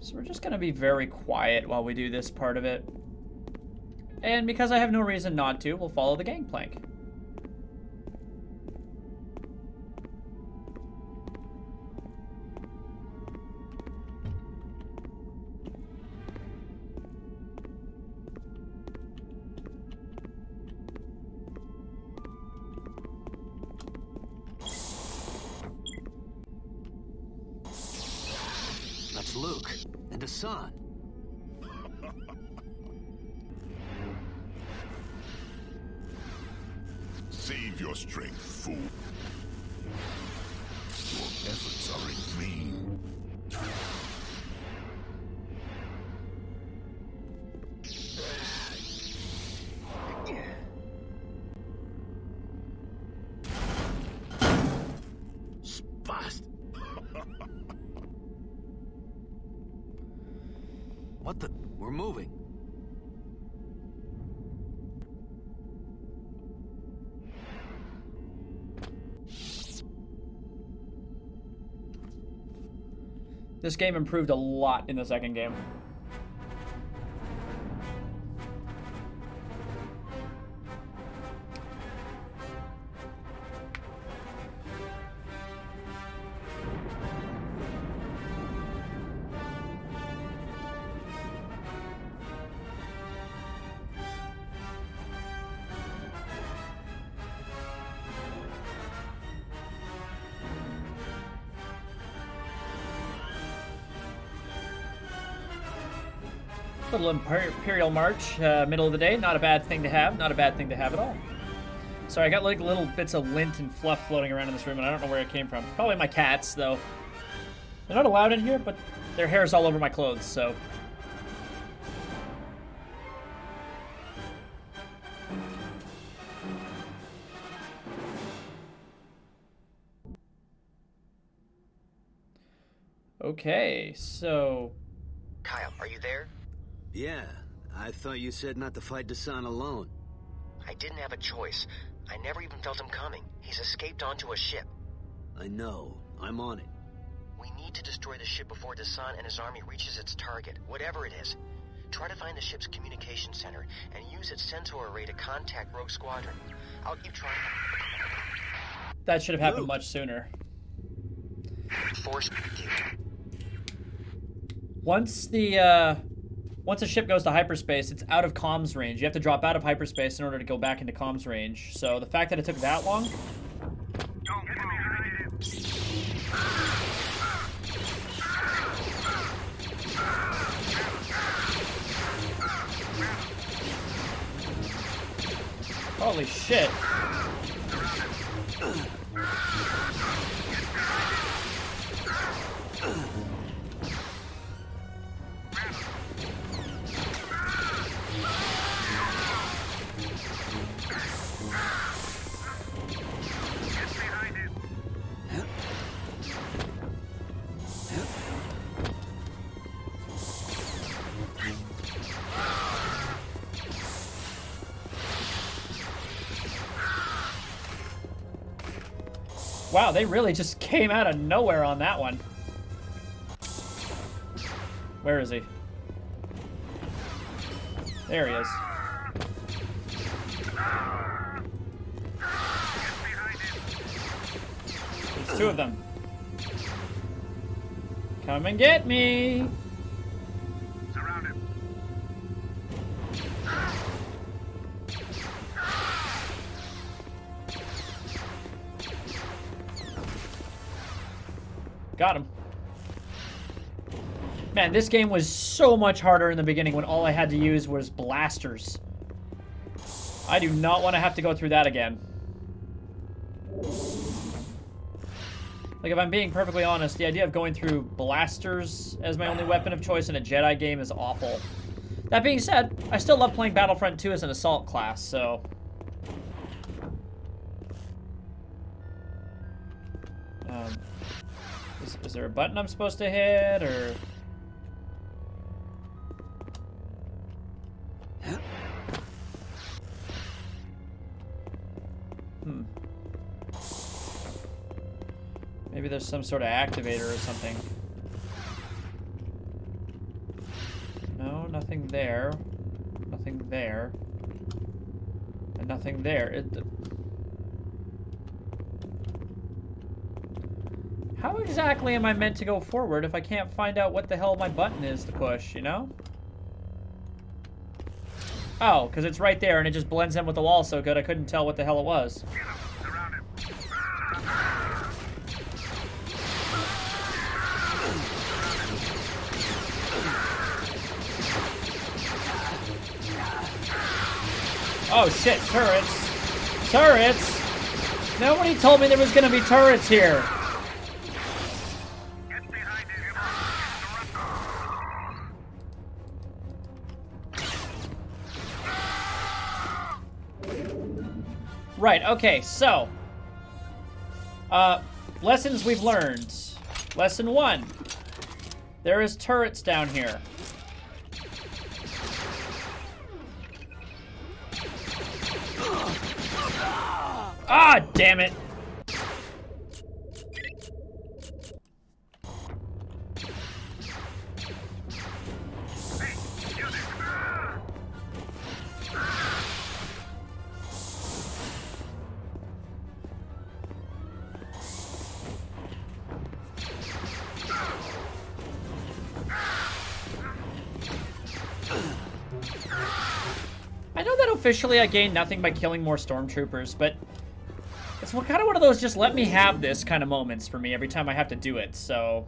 So we're just going to be very quiet while we do this part of it. And because I have no reason not to, we'll follow the gangplank. That's Luke and Desan. Save your strength, fool. Your efforts are in vain. Spast. What the? We're moving. This game improved a lot in the second game. Little Imperial March, middle of the day. Not a bad thing to have. Not a bad thing to have at all. Sorry, I got like little bits of lint and fluff floating around in this room, and I don't know where it came from. Probably my cats, though. They're not allowed in here, but their hair's all over my clothes, so... Okay, so... Kyle, are you there? Yeah, I thought you said not to fight Desan alone. I didn't have a choice. I never even felt him coming. He's escaped onto a ship. I know. I'm on it. We need to destroy the ship before Desan and his army reaches its target, whatever it is. Try to find the ship's communication center and use its sensor array to contact Rogue Squadron. I'll keep trying. That should have happened much sooner. Force. Once a ship goes to hyperspace, it's out of comms range. You have to drop out of hyperspace in order to go back into comms range. So the fact that it took that long... Holy shit. Wow, they really just came out of nowhere on that one. Where is he? There he is. There's two of them. Come and get me! Surround him. Got him. Man, this game was so much harder in the beginning when all I had to use was blasters. I do not want to have to go through that again. Like, if I'm being perfectly honest, the idea of going through blasters as my only weapon of choice in a Jedi game is awful. That being said, I still love playing Battlefront 2 as an assault class, so... Is there a button I'm supposed to hit, or...? Maybe there's some sort of activator or something. No, nothing there. Nothing there. And nothing there. How exactly am I meant to go forward if I can't find out what the hell my button is to push, you know? Oh, because it's right there and it just blends in with the wall so good I couldn't tell what the hell it was. Oh shit, turrets. Turrets? Nobody told me there was gonna be turrets here. Get behind him. Right, okay, so. Lessons we've learned. Lesson 1. There is turrets down here. Ah, damn it! I know that officially I gained nothing by killing more stormtroopers, but... it's kind of one of those just let me have this kind of moments for me every time I have to do it, so...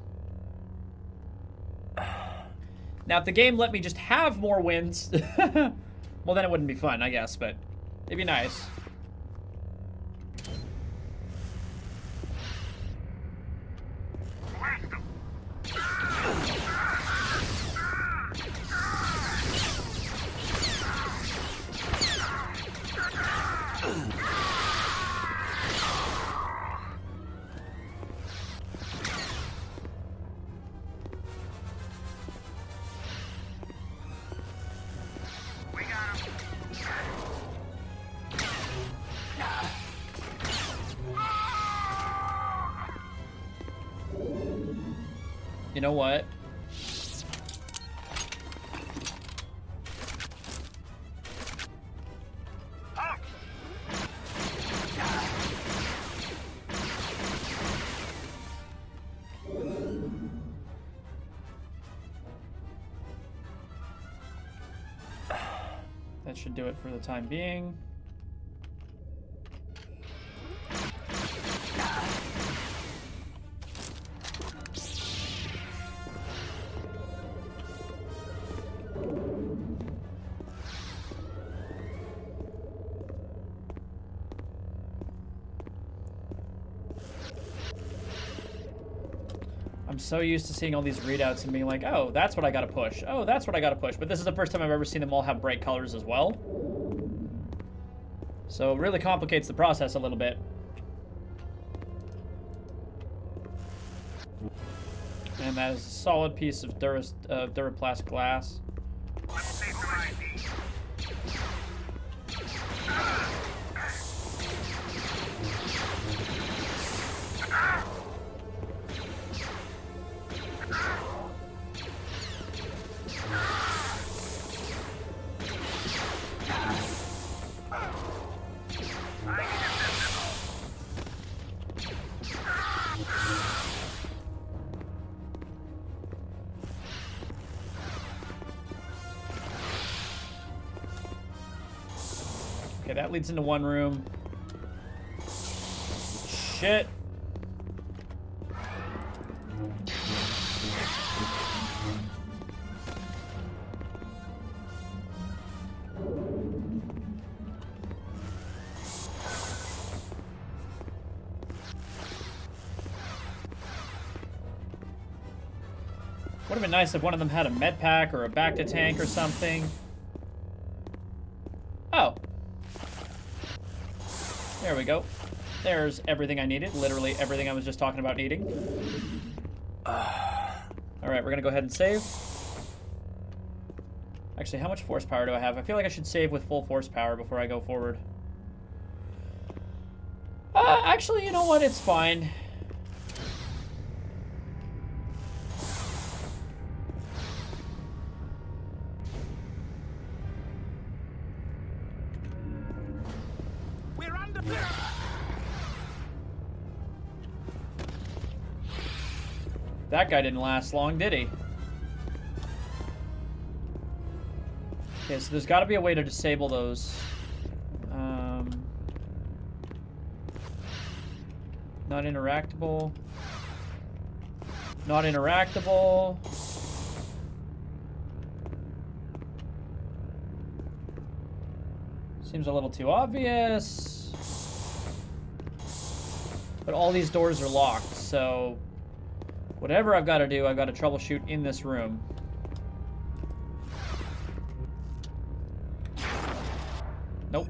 Now, if the game let me just have more wins, well, then it wouldn't be fun, I guess, but it'd be nice. You know what? That should do it for the time being. So used to seeing all these readouts and being like, oh, that's what I gotta push. Oh, that's what I gotta push. But this is the first time I've ever seen them all have bright colors as well. So it really complicates the process a little bit. And that is a solid piece of Duraplast glass. that leads into one room. Shit. Would have been nice if one of them had a med pack or a back-to-tank or something. Oh. There we go. There's everything I needed. Literally everything I was just talking about needing. Alright, we're gonna go ahead and save. Actually, how much force power do I have? I feel like I should save with full force power before I go forward. Actually, you know what? It's fine. That guy didn't last long, did he? Okay, so there's got to be a way to disable those. Not interactable. Not interactable. Seems a little too obvious. But all these doors are locked, so... Whatever I've got to do, I've got to troubleshoot in this room. Nope.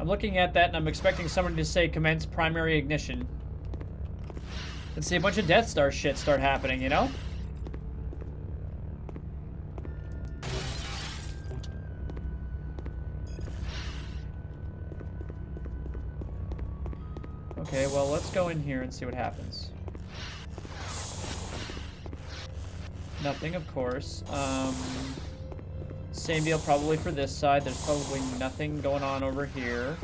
I'm looking at that and I'm expecting somebody to say commence primary ignition. Let's see a bunch of Death Star shit start happening, you know? Okay, well, let's go in here and see what happens. Nothing, of course. Same deal probably for this side. There's probably nothing going on over here.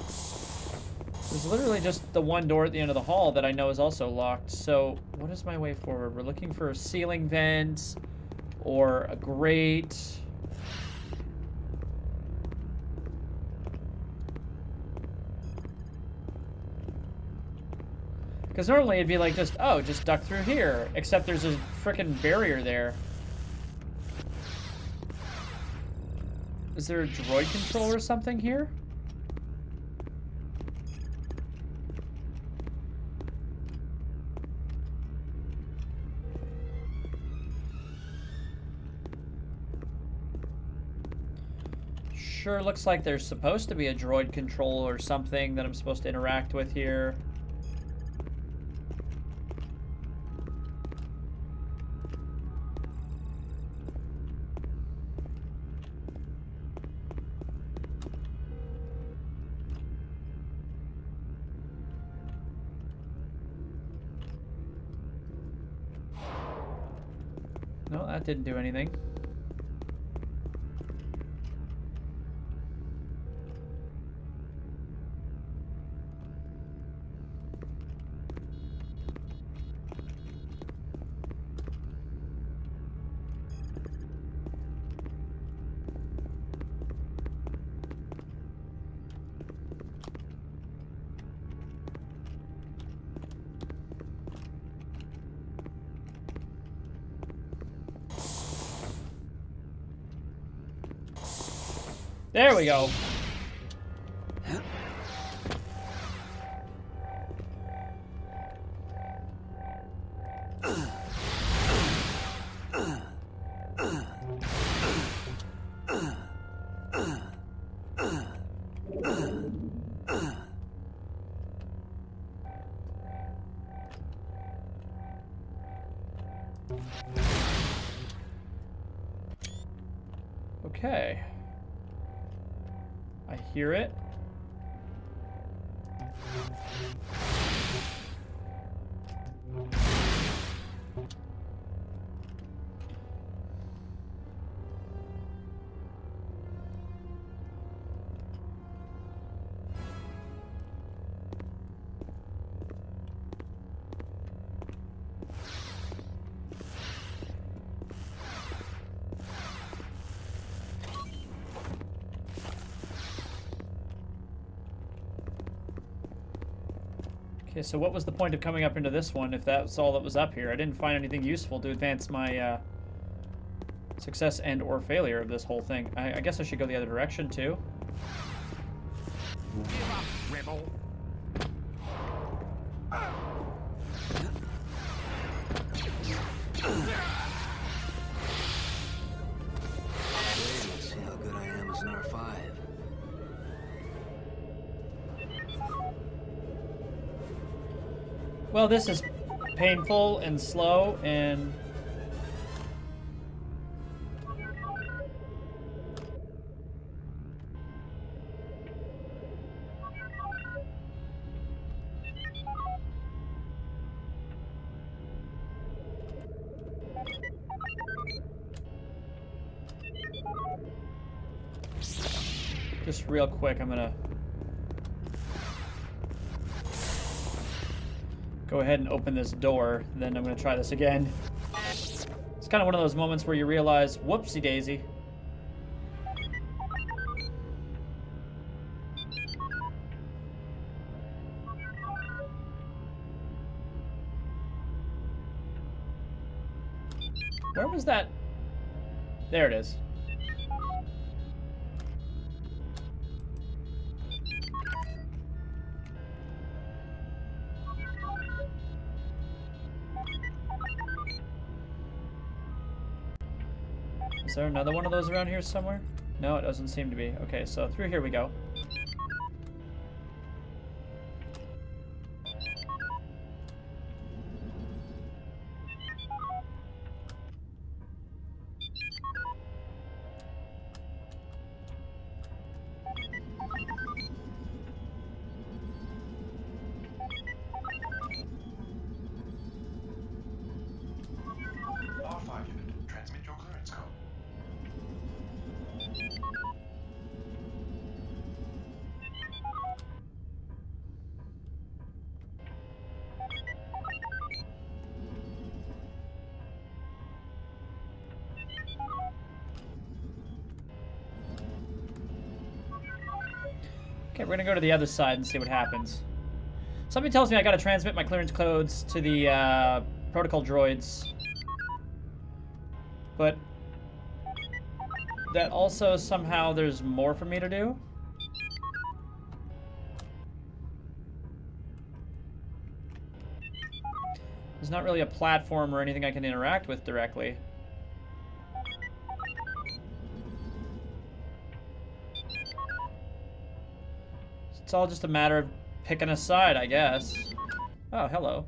There's literally just the one door at the end of the hall that I know is also locked. So, what is my way forward? We're looking for a ceiling vent or a grate. Because normally it'd be like just, oh, just duck through here. Except there's a frickin' barrier there. Is there a droid control or something here? Sure looks like there's supposed to be a droid control or something that I'm supposed to interact with here. Didn't do anything. There we go. Okay. I hear it. Okay, so what was the point of coming up into this one if that's all that was up here? I didn't find anything useful to advance my success and or failure of this whole thing. I guess I should go the other direction, too. Give up, rebel. See how good I am as number 5. Well, this is painful and slow and... Just real quick, I'm gonna go ahead and open this door, then I'm gonna try this again. It's kind of one of those moments where you realize, whoopsie daisy. Where was that? There it is. Is there another one of those around here somewhere? No, it doesn't seem to be. Okay, so through here we go. We're gonna go to the other side and see what happens. Somebody tells me I gotta transmit my clearance codes to the protocol droids, but that also somehow there's more for me to do. There's not really a platform or anything I can interact with directly. It's all just a matter of picking a side, I guess. Oh, hello.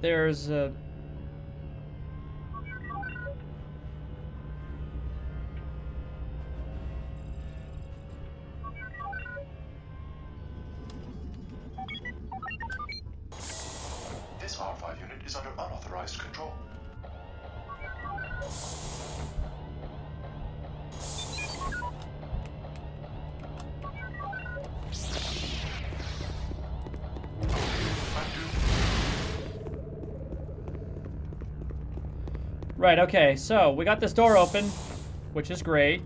There's a... This R5 unit is under unauthorized control. Right, okay, so we got this door open, which is great.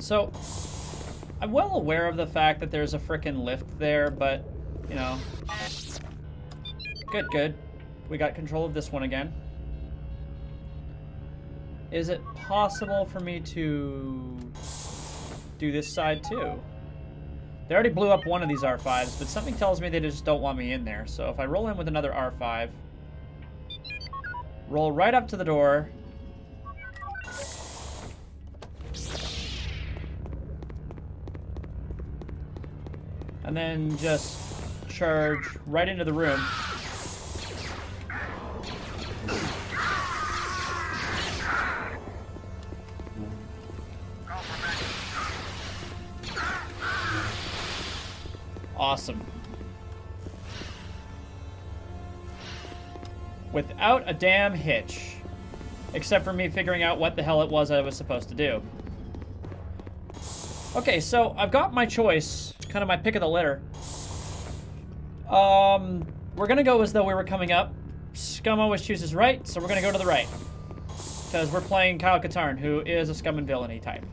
So, I'm well aware of the fact that there's a frickin' lift there, but, you know. Good, good. We got control of this one again. Is it possible for me to do this side, too? They already blew up one of these R5s, but something tells me they just don't want me in there. So, if I roll in with another R5... Roll right up to the door. And then just charge right into the room. Awesome. Without a damn hitch. Except for me figuring out what the hell it was I was supposed to do. Okay, so I've got my choice. Kind of my pick of the litter. We're gonna go as though we were coming up. Scum always chooses right, so we're gonna go to the right. Because we're playing Kyle Katarn, who is a scum and villainy type.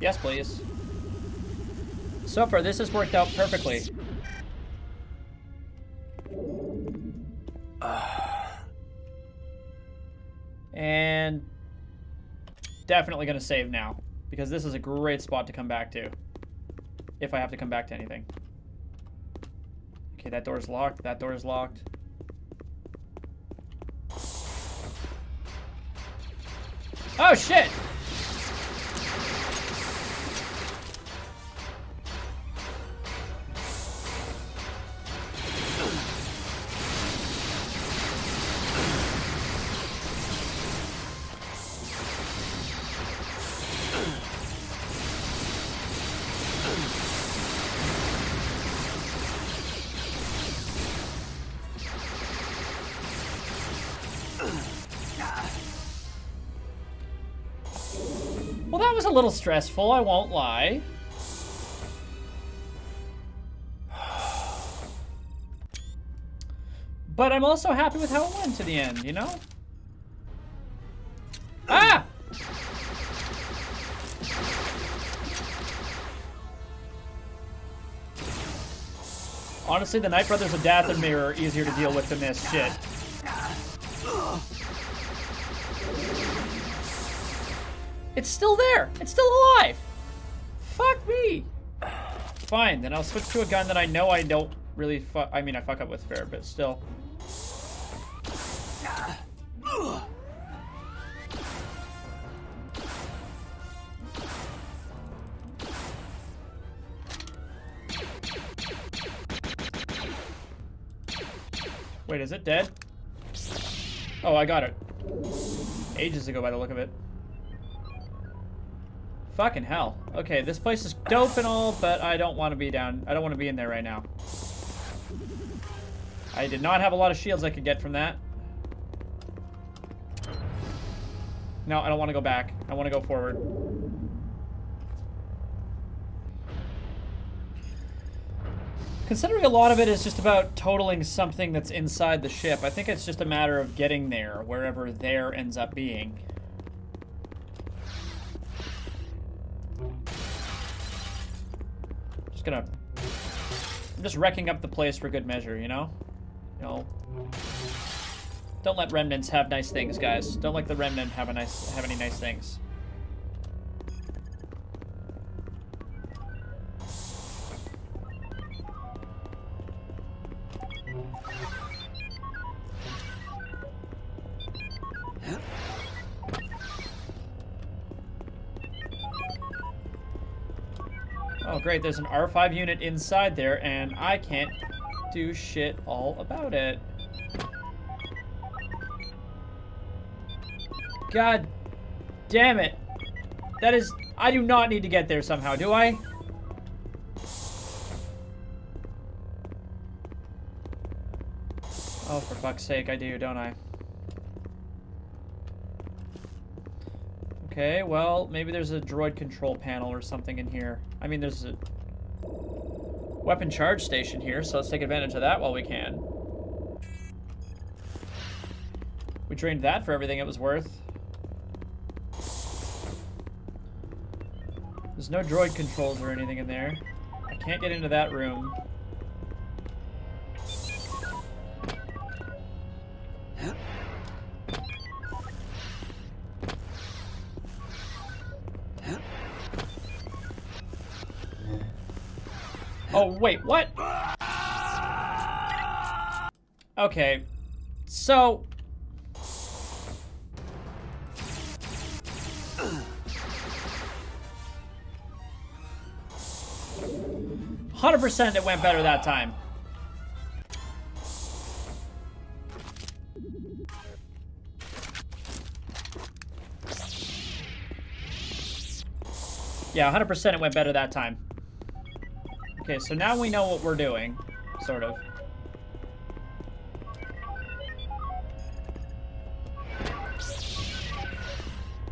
Yes, please. So far, this has worked out perfectly. And definitely gonna save now, because this is a great spot to come back to, if I have to come back to anything. Okay, that door is locked, that door is locked. Oh shit! A little stressful, I won't lie. But I'm also happy with how it went to the end, you know? Ah! Honestly, the Night Brothers of Dathomir are easier to deal with than this shit. It's still there! It's still alive! Fuck me! Fine, then I'll switch to a gun that I know I don't really I fuck up with fair, but still. Wait, is it dead? Oh, I got it. Ages ago by the look of it. Fucking hell. Okay, this place is dope and all, but I don't want to be down. I don't want to be in there right now. I did not have a lot of shields I could get from that. No, I don't want to go back. I want to go forward. Considering a lot of it is just about totaling something that's inside the ship, I think it's just a matter of getting there, wherever there ends up being. I'm just wrecking up the place for good measure, you know? You know, don't let remnants have nice things, guys. Don't let the remnant have any nice things. Great, there's an R5 unit inside there, and I can't do shit all about it. God damn it. That is... I do not need to get there somehow, do I? Oh, for fuck's sake, I do, don't I? Okay, well, maybe there's a droid control panel or something in here. I mean, there's a weapon charge station here, so let's take advantage of that while we can. We drained that for everything it was worth. There's no droid controls or anything in there. I can't get into that room. Oh, wait, what? Okay. So...100% it went better that time. Yeah, 100% it went better that time. Okay, so now we know what we're doing, sort of.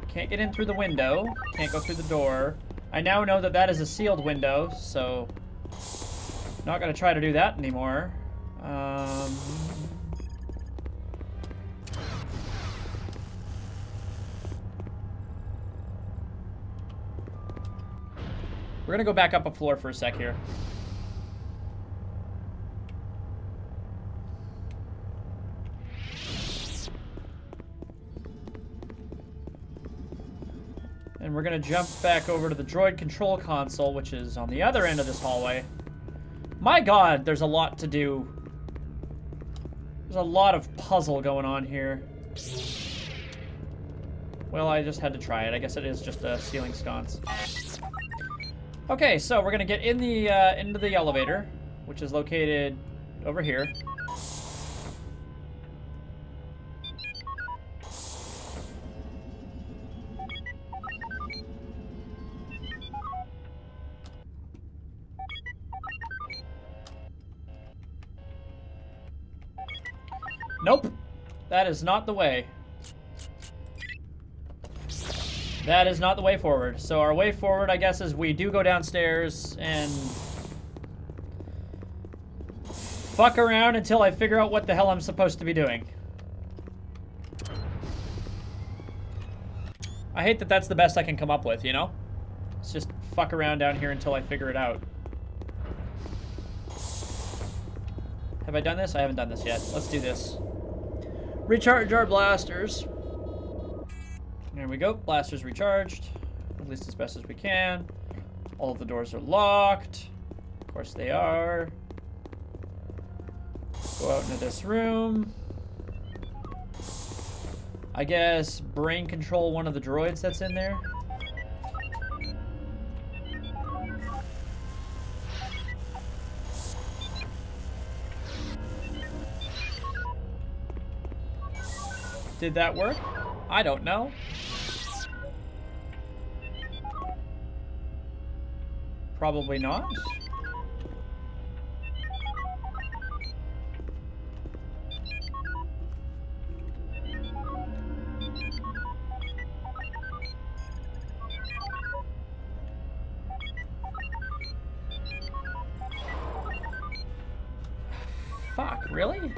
Can't get in through the window. Can't go through the door. I now know that that is a sealed window, so... Not gonna try to do that anymore. We're gonna go back up a floor for a sec here. And we're gonna jump back over to the droid control console, which is on the other end of this hallway. My God, there's a lot to do. There's a lot of puzzle going on here. Well, I just had to try it. I guess it is just a ceiling sconce. Okay, so we're gonna get in the into the elevator, which is located over here. Nope, that is not the way. That is not the way forward. So our way forward, I guess, is we do go downstairs and fuck around until I figure out what the hell I'm supposed to be doing. I hate that that's the best I can come up with, you know? It's just fuck around down here until I figure it out. Have I done this? I haven't done this yet. Let's do this. Recharge our blasters. There we go. Blasters recharged. At least as best as we can. All of the doors are locked. Of course they are. Go out into this room. I guess brain control one of the droids that's in there. Did that work? I don't know. Probably not. Fuck, really?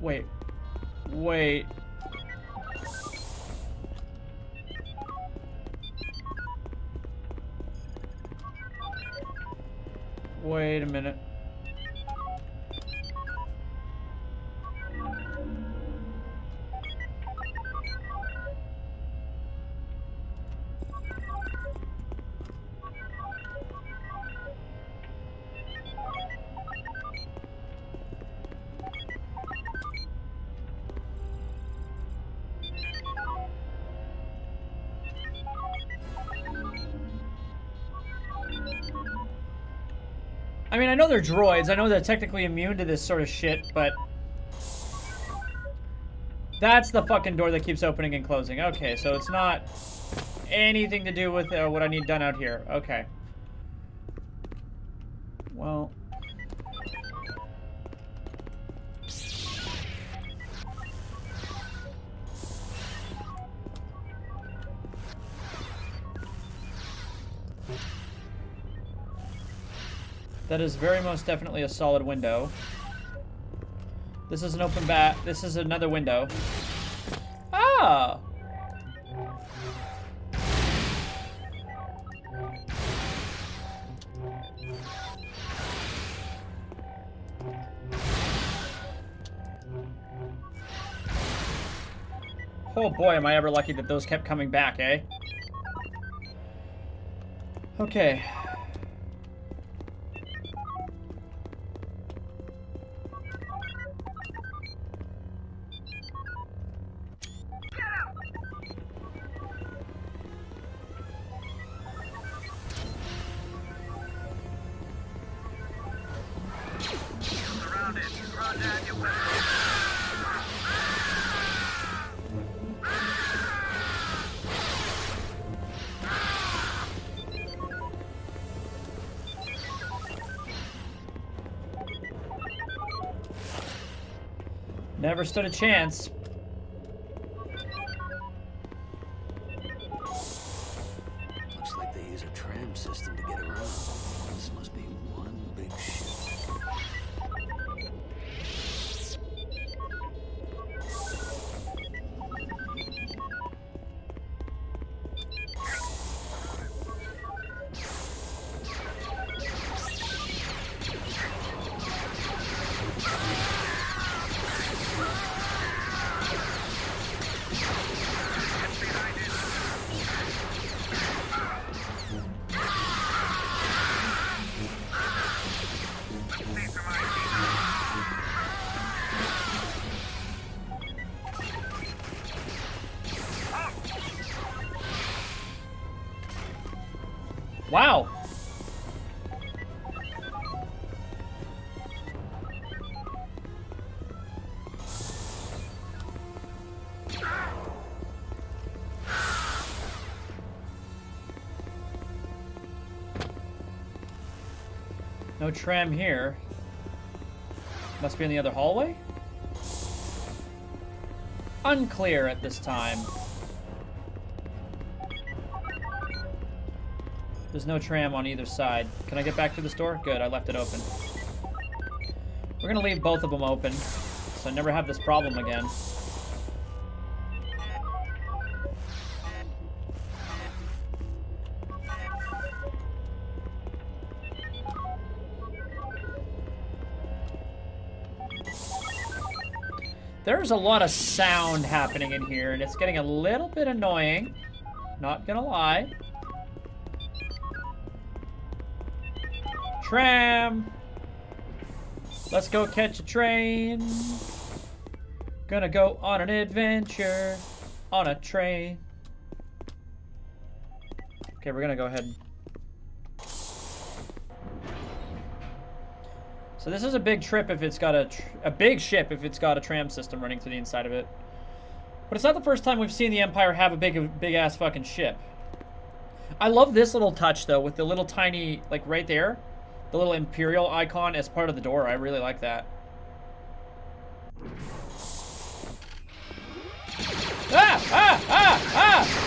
Wait. Wait a minute. I mean, I know they're droids. I know they're technically immune to this sort of shit, but... That's the fucking door that keeps opening and closing. Okay, so it's not anything to do with what I need done out here. Okay. Well... That is very most definitely a solid window. This is an open bat. This is another window. Ah! Oh boy, am I ever lucky that those kept coming back, eh? Okay. Never stood a chance. Looks like they use a tram system to get around. This must be one big tram here. Must be in the other hallway? Unclear at this time. There's no tram on either side. Can I get back through this door? Good, I left it open. We're gonna leave both of them open, so I never have this problem again. There's a lot of sound happening in here, and it's getting a little bit annoying. Not gonna lie. Tram! Let's go catch a train. Gonna go on an adventure on a train. Okay, we're gonna go ahead. So this is a big trip if it's got a big ship if it's got a tram system running through the inside of it. But it's not the first time we've seen the Empire have a big ass fucking ship. I love this little touch though, with the little tiny, like right there, the little Imperial icon as part of the door. I really like that. Ah! Ah! Ah! Ah!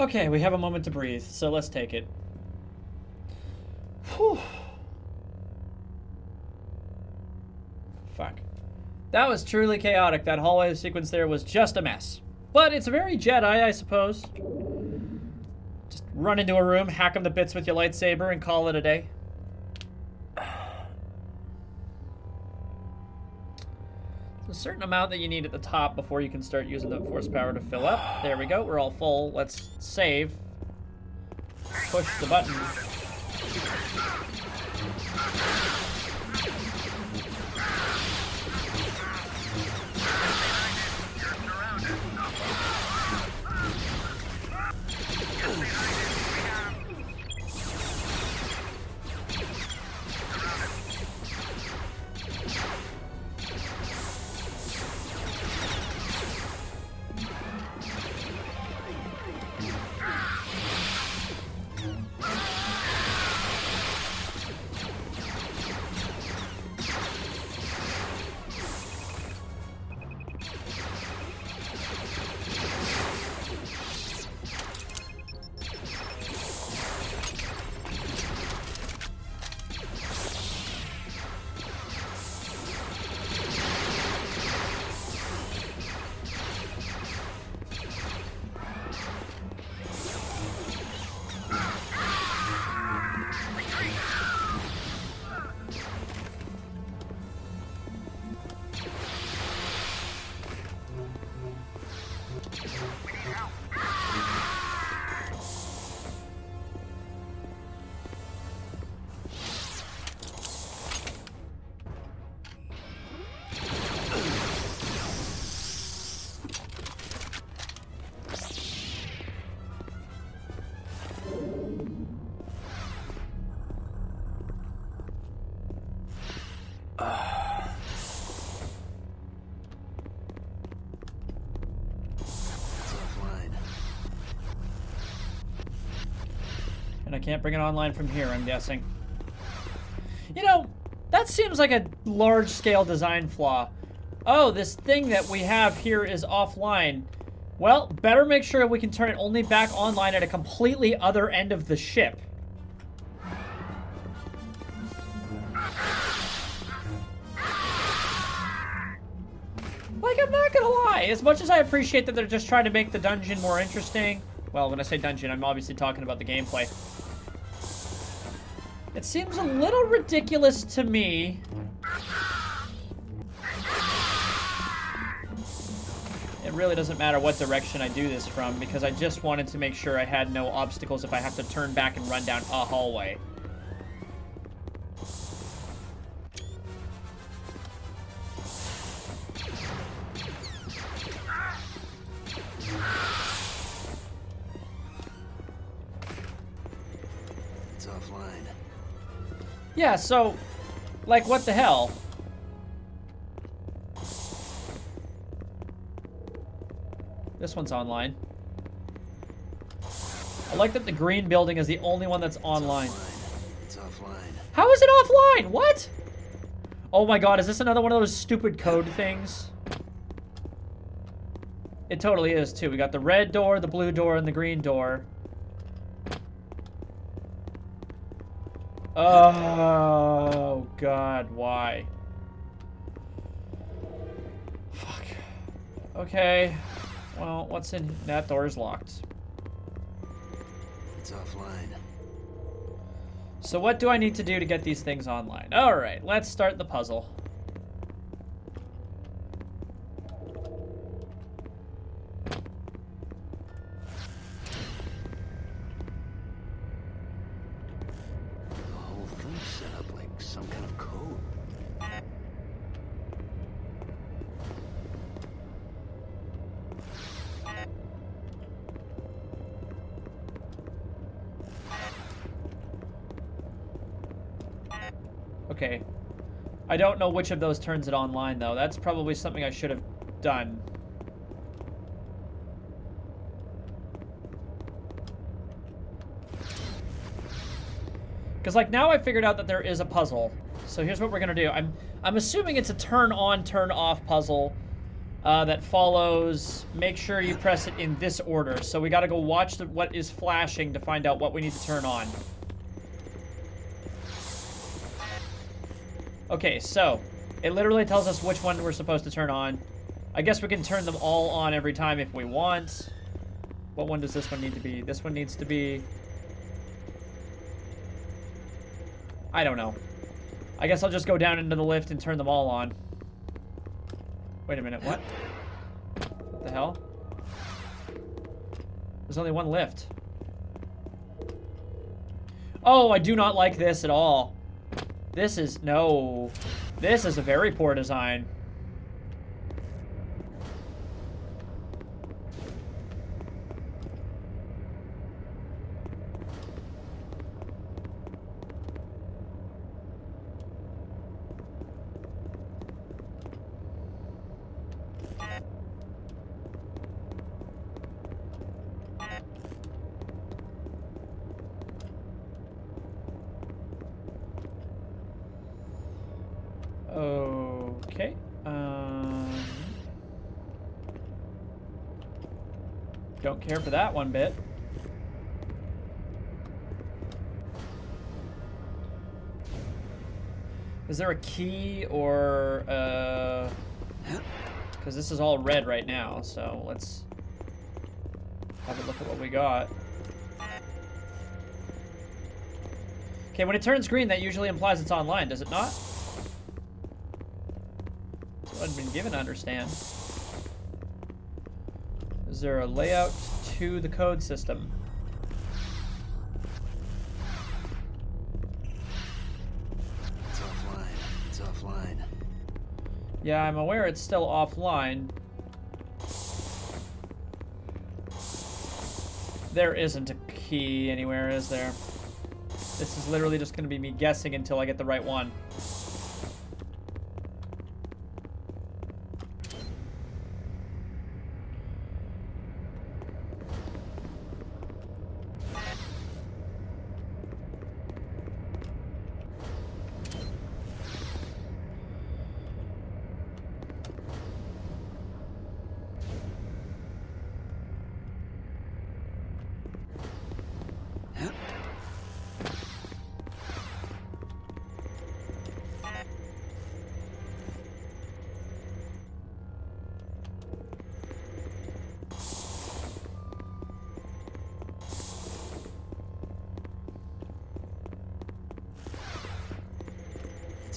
Okay, we have a moment to breathe, so let's take it. Whew. Fuck. That was truly chaotic. That hallway sequence there was just a mess. But it's very Jedi, I suppose. Just run into a room, hack them to bits with your lightsaber, and call it a day. There's a certain amount that you need at the top before you can start using the force power to fill up. There we go. We're all full. Let's save. Push the button. Can't bring it online from here, I'm guessing. You know, that seems like a large-scale design flaw. Oh, this thing that we have here is offline. Well, better make sure we can turn it only back online at a completely other end of the ship. Like, I'm not gonna lie. As much as I appreciate that they're just trying to make the dungeon more interesting... Well, when I say dungeon, I'm obviously talking about the gameplay. It seems a little ridiculous to me . It really doesn't matter what direction I do this from, because I just wanted to make sure I had no obstacles if I have to turn back and run down a hallway. Yeah, so, like, what the hell? This one's online. I like that the green building is the only one that's online. It's offline. How is it offline? What? Oh my god, is this another one of those stupid code things? It totally is, too. We got the red door, the blue door, and the green door. Oh, God, why? Fuck. Okay. Well, what's in... That door is locked. It's offline. So what do I need to do to get these things online? All right, let's start the puzzle. I don't know which of those turns it online, though. That's probably something I should have done. Because, like, now I figured out that there is a puzzle. So here's what we're going to do. I'm assuming it's a turn-on, turn-off puzzle that follows, make sure you press it in this order. So we got to go watch what is flashing to find out what we need to turn on. Okay, so It literally tells us which one we're supposed to turn on. I guess we can turn them all on every time if we want. What one does this one need to be? This one needs to be... I don't know. I guess I'll just go down into the lift and turn them all on. Wait a minute, what? What the hell? There's only one lift. Oh, I do not like this at all. This is... no. This is a very poor design. Care for that one bit. Is there a key or because this is all red right now, so let's have a look at what we got. Okay, when it turns green, that usually implies it's online, does it not? That's what I've been given to understand. Is there a layout to the code system? It's offline. It's offline. Yeah, I'm aware it's still offline. There isn't a key anywhere, is there? This is literally just going to be me guessing until I get the right one.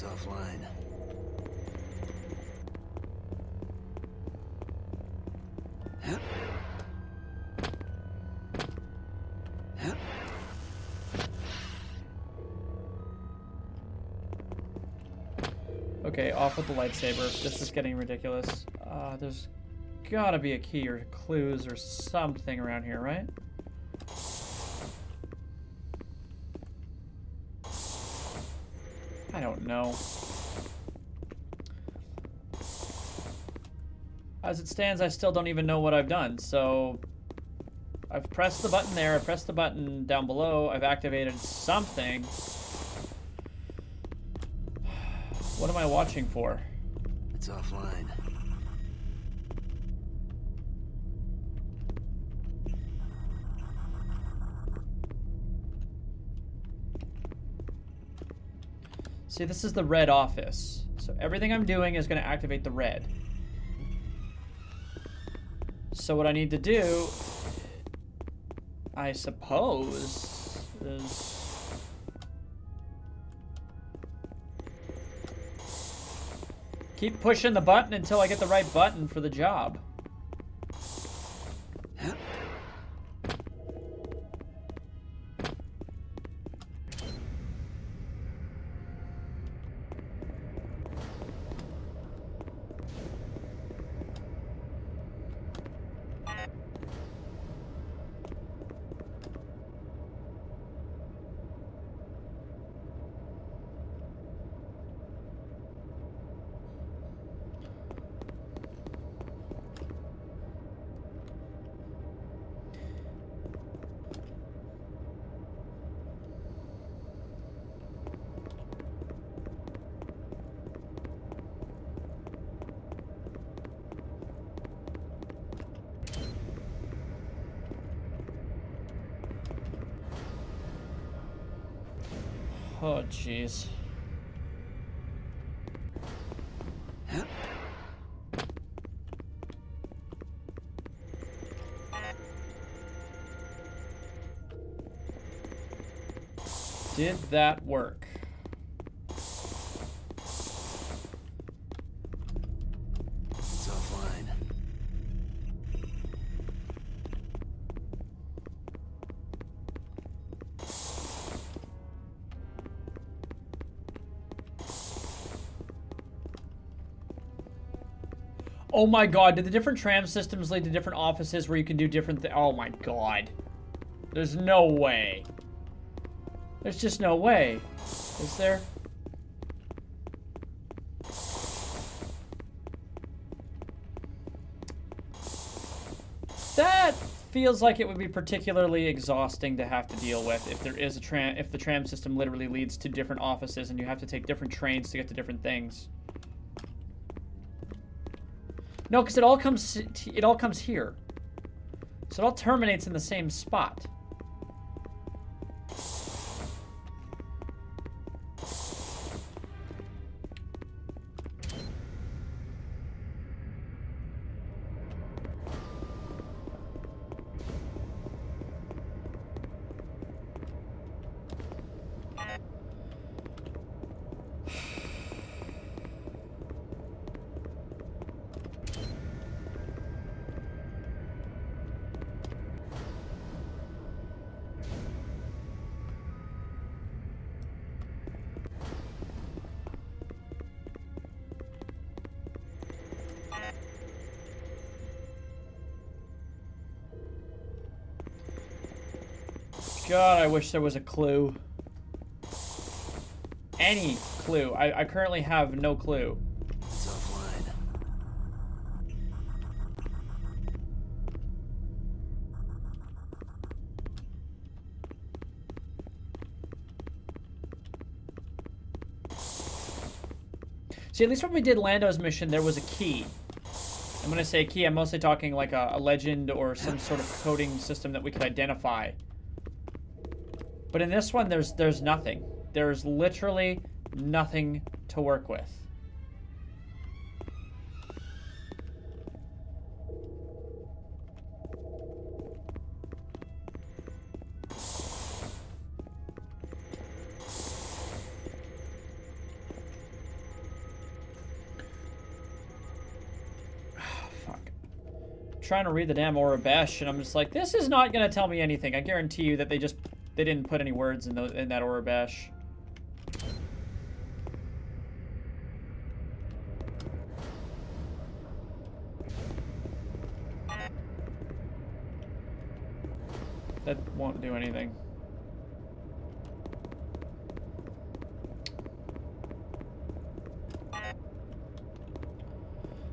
Offline. Huh? Huh? Okay, off with the lightsaber. This is getting ridiculous. There's gotta be a key or clues or something around here, right? No. As it stands, I still don't even know what I've done. So I've pressed the button there. I pressed the button down below. I've activated something. What am I watching for? It's offline. See, this is the red office. So everything I'm doing is going to activate the red. So what I need to do, I suppose, is... keep pushing the button until I get the right button for the job. Oh, jeez. Did that work? It's offline. Oh my god, did the different tram systems lead to different offices where you can do different things? Oh my god. There's no way. There's just no way. Is there? That feels like it would be particularly exhausting to have to deal with if there is a tram, if the tram system literally leads to different offices and you have to take different trains to get to different things. No, because it all comes here. So it all terminates in the same spot. God, I wish there was a clue. Any clue. I currently have no clue. It's offline. See, at least when we did Lando's mission, there was a key. And when I say key, I'm mostly talking like a legend or some sort of coding system that we could identify. But in this one, there's nothing. There's literally nothing to work with. I'm trying to read the damn Aurebesh, and I'm just like, this is not gonna tell me anything. I guarantee you that they just... They didn't put any words in that Aurebesh. That won't do anything.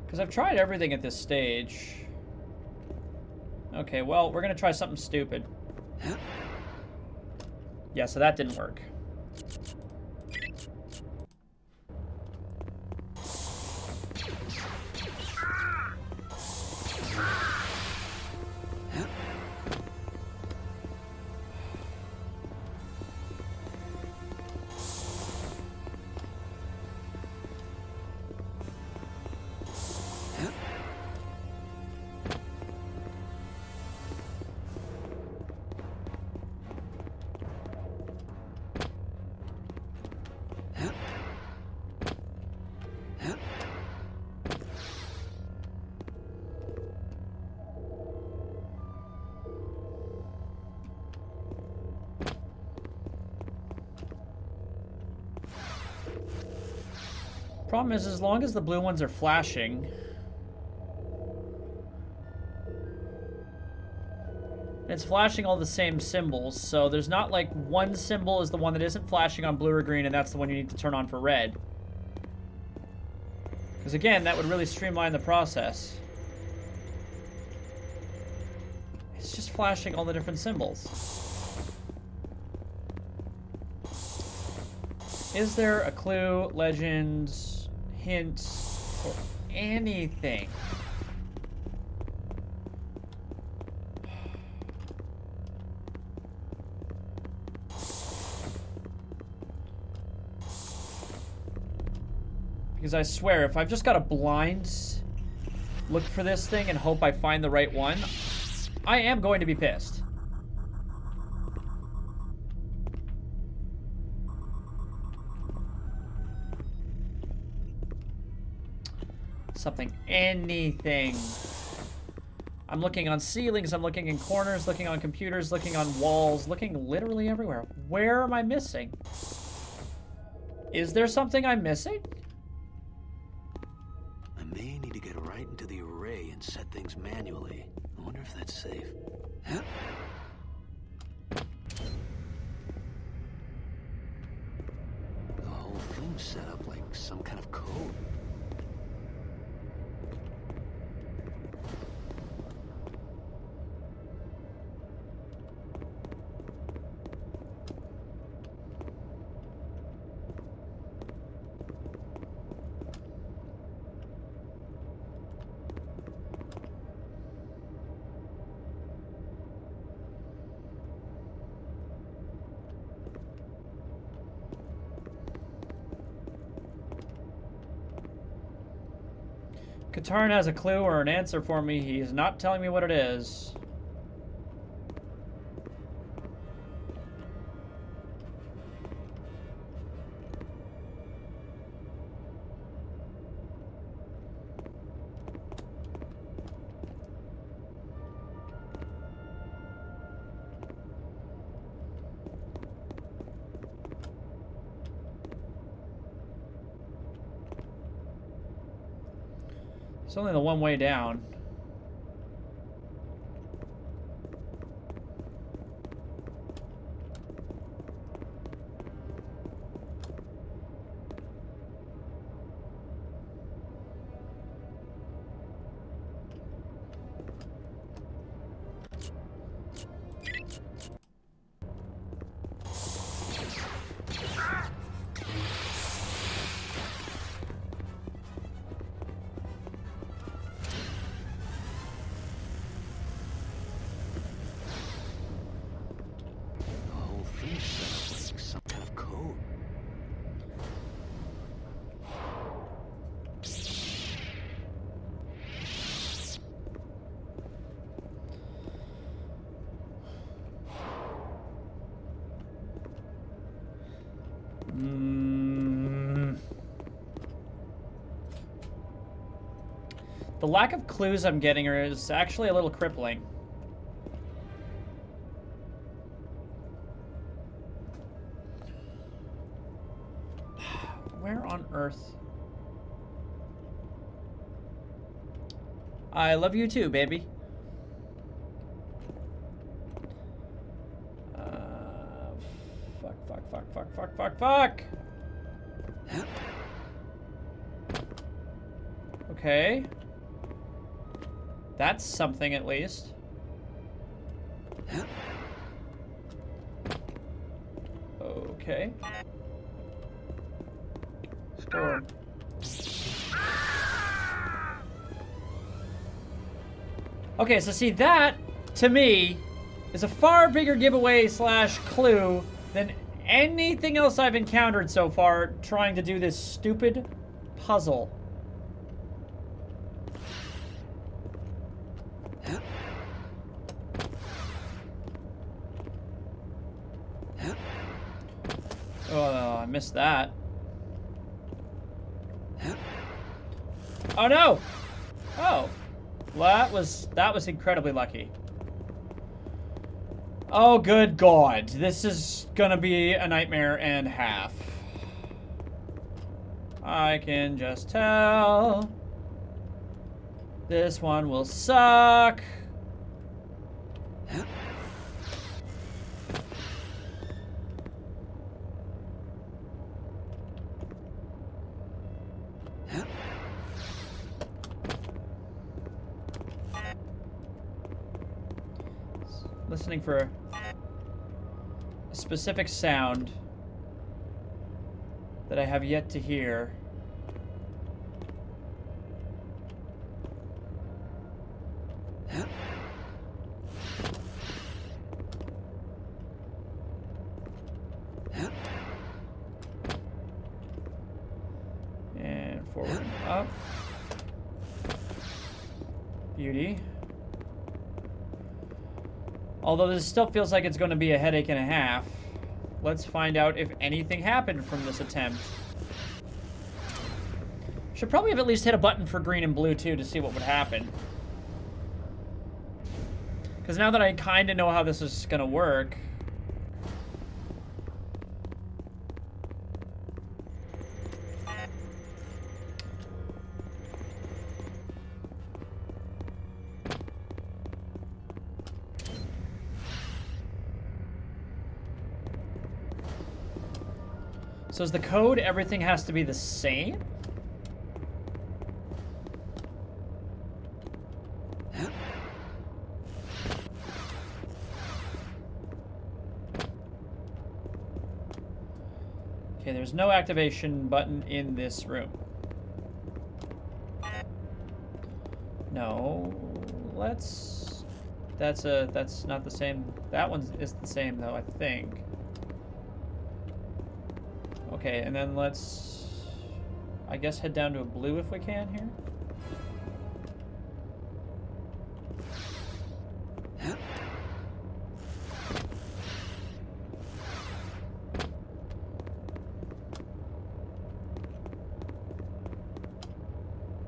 Because I've tried everything at this stage. Okay, well, we're going to try something stupid. Yeah, so that didn't work. Problem is, as long as the blue ones are flashing, it's flashing all the same symbols, so there's not like one symbol is the one that isn't flashing on blue or green, and that's the one you need to turn on for red. Because again, that would really streamline the process. It's just flashing all the different symbols. Is there a clue, legends, hints, or anything? Because I swear, if I've just got a blind look for this thing and hope I find the right one, I am going to be pissed. something, anything. I'm looking on ceilings, I'm looking in corners, looking on computers, looking on walls, looking literally everywhere. Where am I missing? Is there something I'm missing? I may need to get right into the array and set things manually. I wonder if that's safe. Huh? The whole thing's set up like some kind of code. Katarn has a clue or an answer for me. He's not telling me what it is. It's only the one way down. The lack of clues I'm getting is actually a little crippling. Where on earth? I love you too, baby. Fuck! Okay. That's something, at least. Okay. Score. Okay, so see, that, to me, is a far bigger giveaway slash clue than anything else I've encountered so far trying to do this stupid puzzle. Missed that. Oh no! Oh, that was incredibly lucky. Oh good God, this is gonna be a nightmare and half. I can just tell this one will suck. Listening for a specific sound that I have yet to hear. And forward and up. Beauty. Although this still feels like it's going to be a headache and a half. Let's find out if anything happened from this attempt. Should probably have at least hit a button for green and blue, too, to see what would happen. Because now that I kind of know how this is going to work... So is the code, everything has to be the same? Okay, there's no activation button in this room. No, let's... That's not the same. That one is the same though, I think. Okay, and then let's, I guess, head down to a blue if we can here.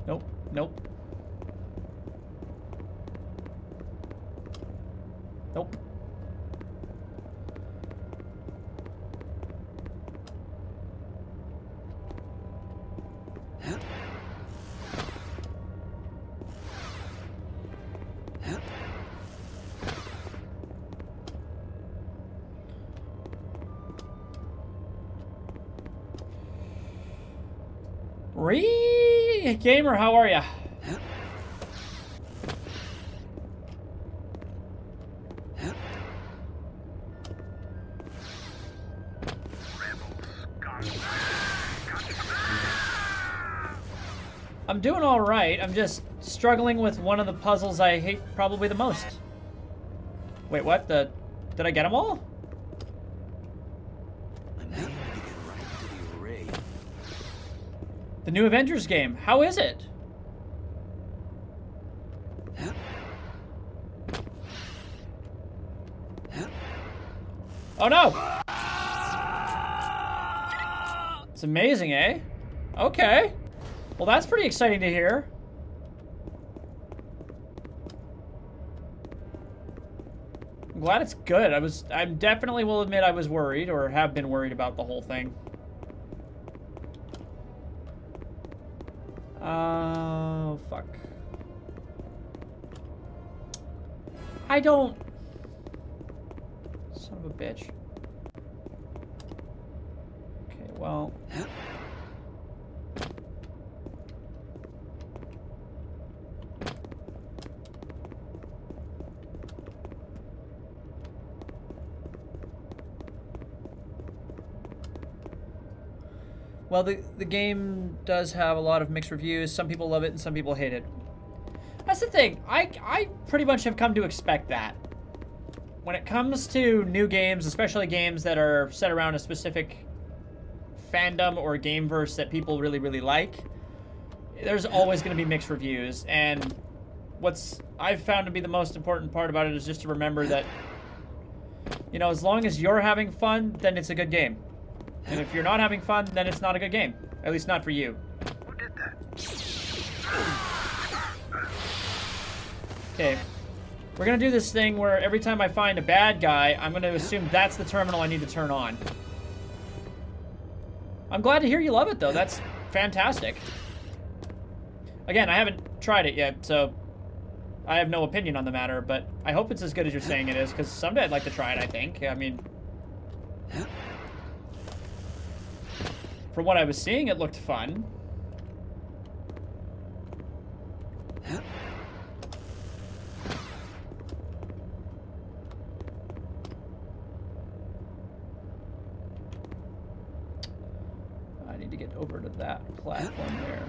Nope, nope. Nope. Gamer, how are ya? I'm doing all right. I'm just struggling with one of the puzzles I hate probably the most. Wait, what? Did I get them all? New Avengers game. How is it? Oh no! It's amazing, eh? Okay. Well, that's pretty exciting to hear. I'm glad it's good. I definitely will admit I was worried, or have been worried about the whole thing. Oh, fuck. I don't... Son of a bitch. Okay, well... Well, the game does have a lot of mixed reviews. Some people love it and some people hate it. That's the thing. I pretty much have come to expect that. When it comes to new games, especially games that are set around a specific fandom or gameverse that people really, really like, there's always going to be mixed reviews. And what's I've found to be the most important part about it is just to remember that, you know, as long as you're having fun, then it's a good game. And if you're not having fun, then it's not a good game. At least not for you. Who did that? Okay. We're gonna do this thing where every time I find a bad guy, I'm gonna assume that's the terminal I need to turn on. I'm glad to hear you love it, though. That's fantastic. Again, I haven't tried it yet, so I have no opinion on the matter, but I hope it's as good as you're saying it is, because someday I'd like to try it, I think. I mean... From what I was seeing, it looked fun. I need to get over to that platform there.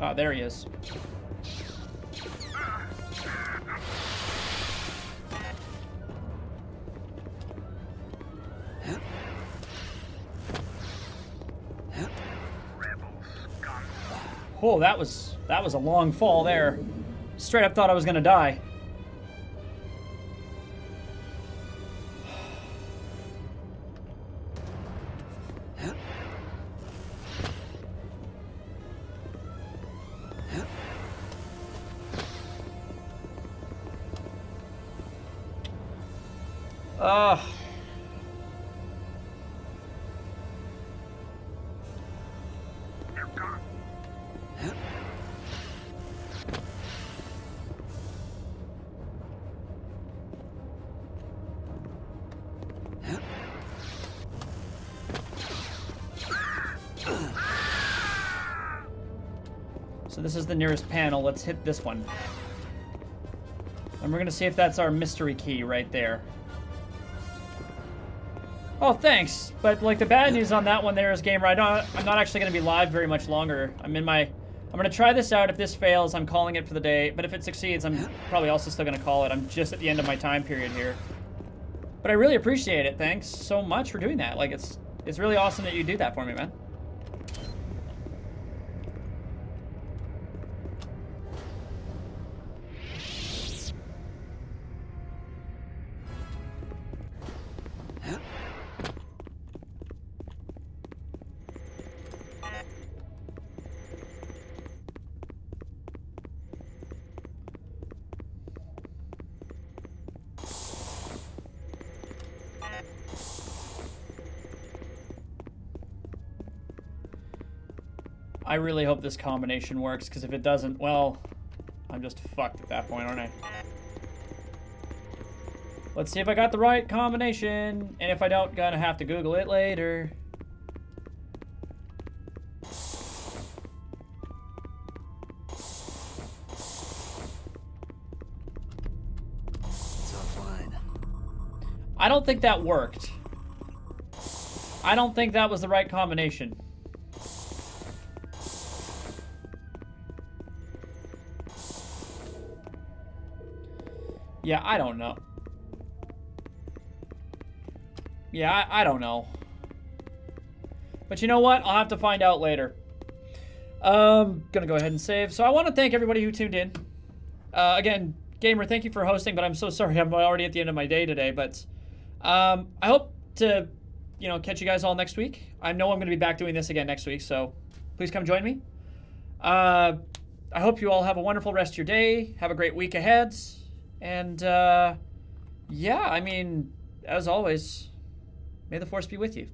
Ah, oh, there he is. Oh, that was a long fall there. Straight up thought I was gonna die. Ugh. So this is the nearest panel. Let's hit this one. And we're gonna see if that's our mystery key right there. Oh, thanks. But like the bad news on that one there is, gamer, I'm not actually gonna be live very much longer. I'm gonna try this out. If this fails, I'm calling it for the day. But if it succeeds, I'm probably also still gonna call it. I'm just at the end of my time period here. But I really appreciate it. Thanks so much for doing that. Like it's really awesome that you do that for me, man. I really hope this combination works, because if it doesn't, well, I'm just fucked at that point, aren't I? Let's see if I got the right combination, and if I don't, gonna have to Google it later. It's offline. I don't think that worked. I don't think that was the right combination. Yeah, I don't know. Yeah, I don't know. But you know what? I'll have to find out later. Gonna go ahead and save. So I want to thank everybody who tuned in. Again, Gamer, thank you for hosting, but I'm so sorry. I'm already at the end of my day today, but I hope to, you know, catch you guys all next week. I know I'm gonna be back doing this again next week, so please come join me. I hope you all have a wonderful rest of your day. Have a great week ahead. And, yeah, I mean, as always, may the Force be with you.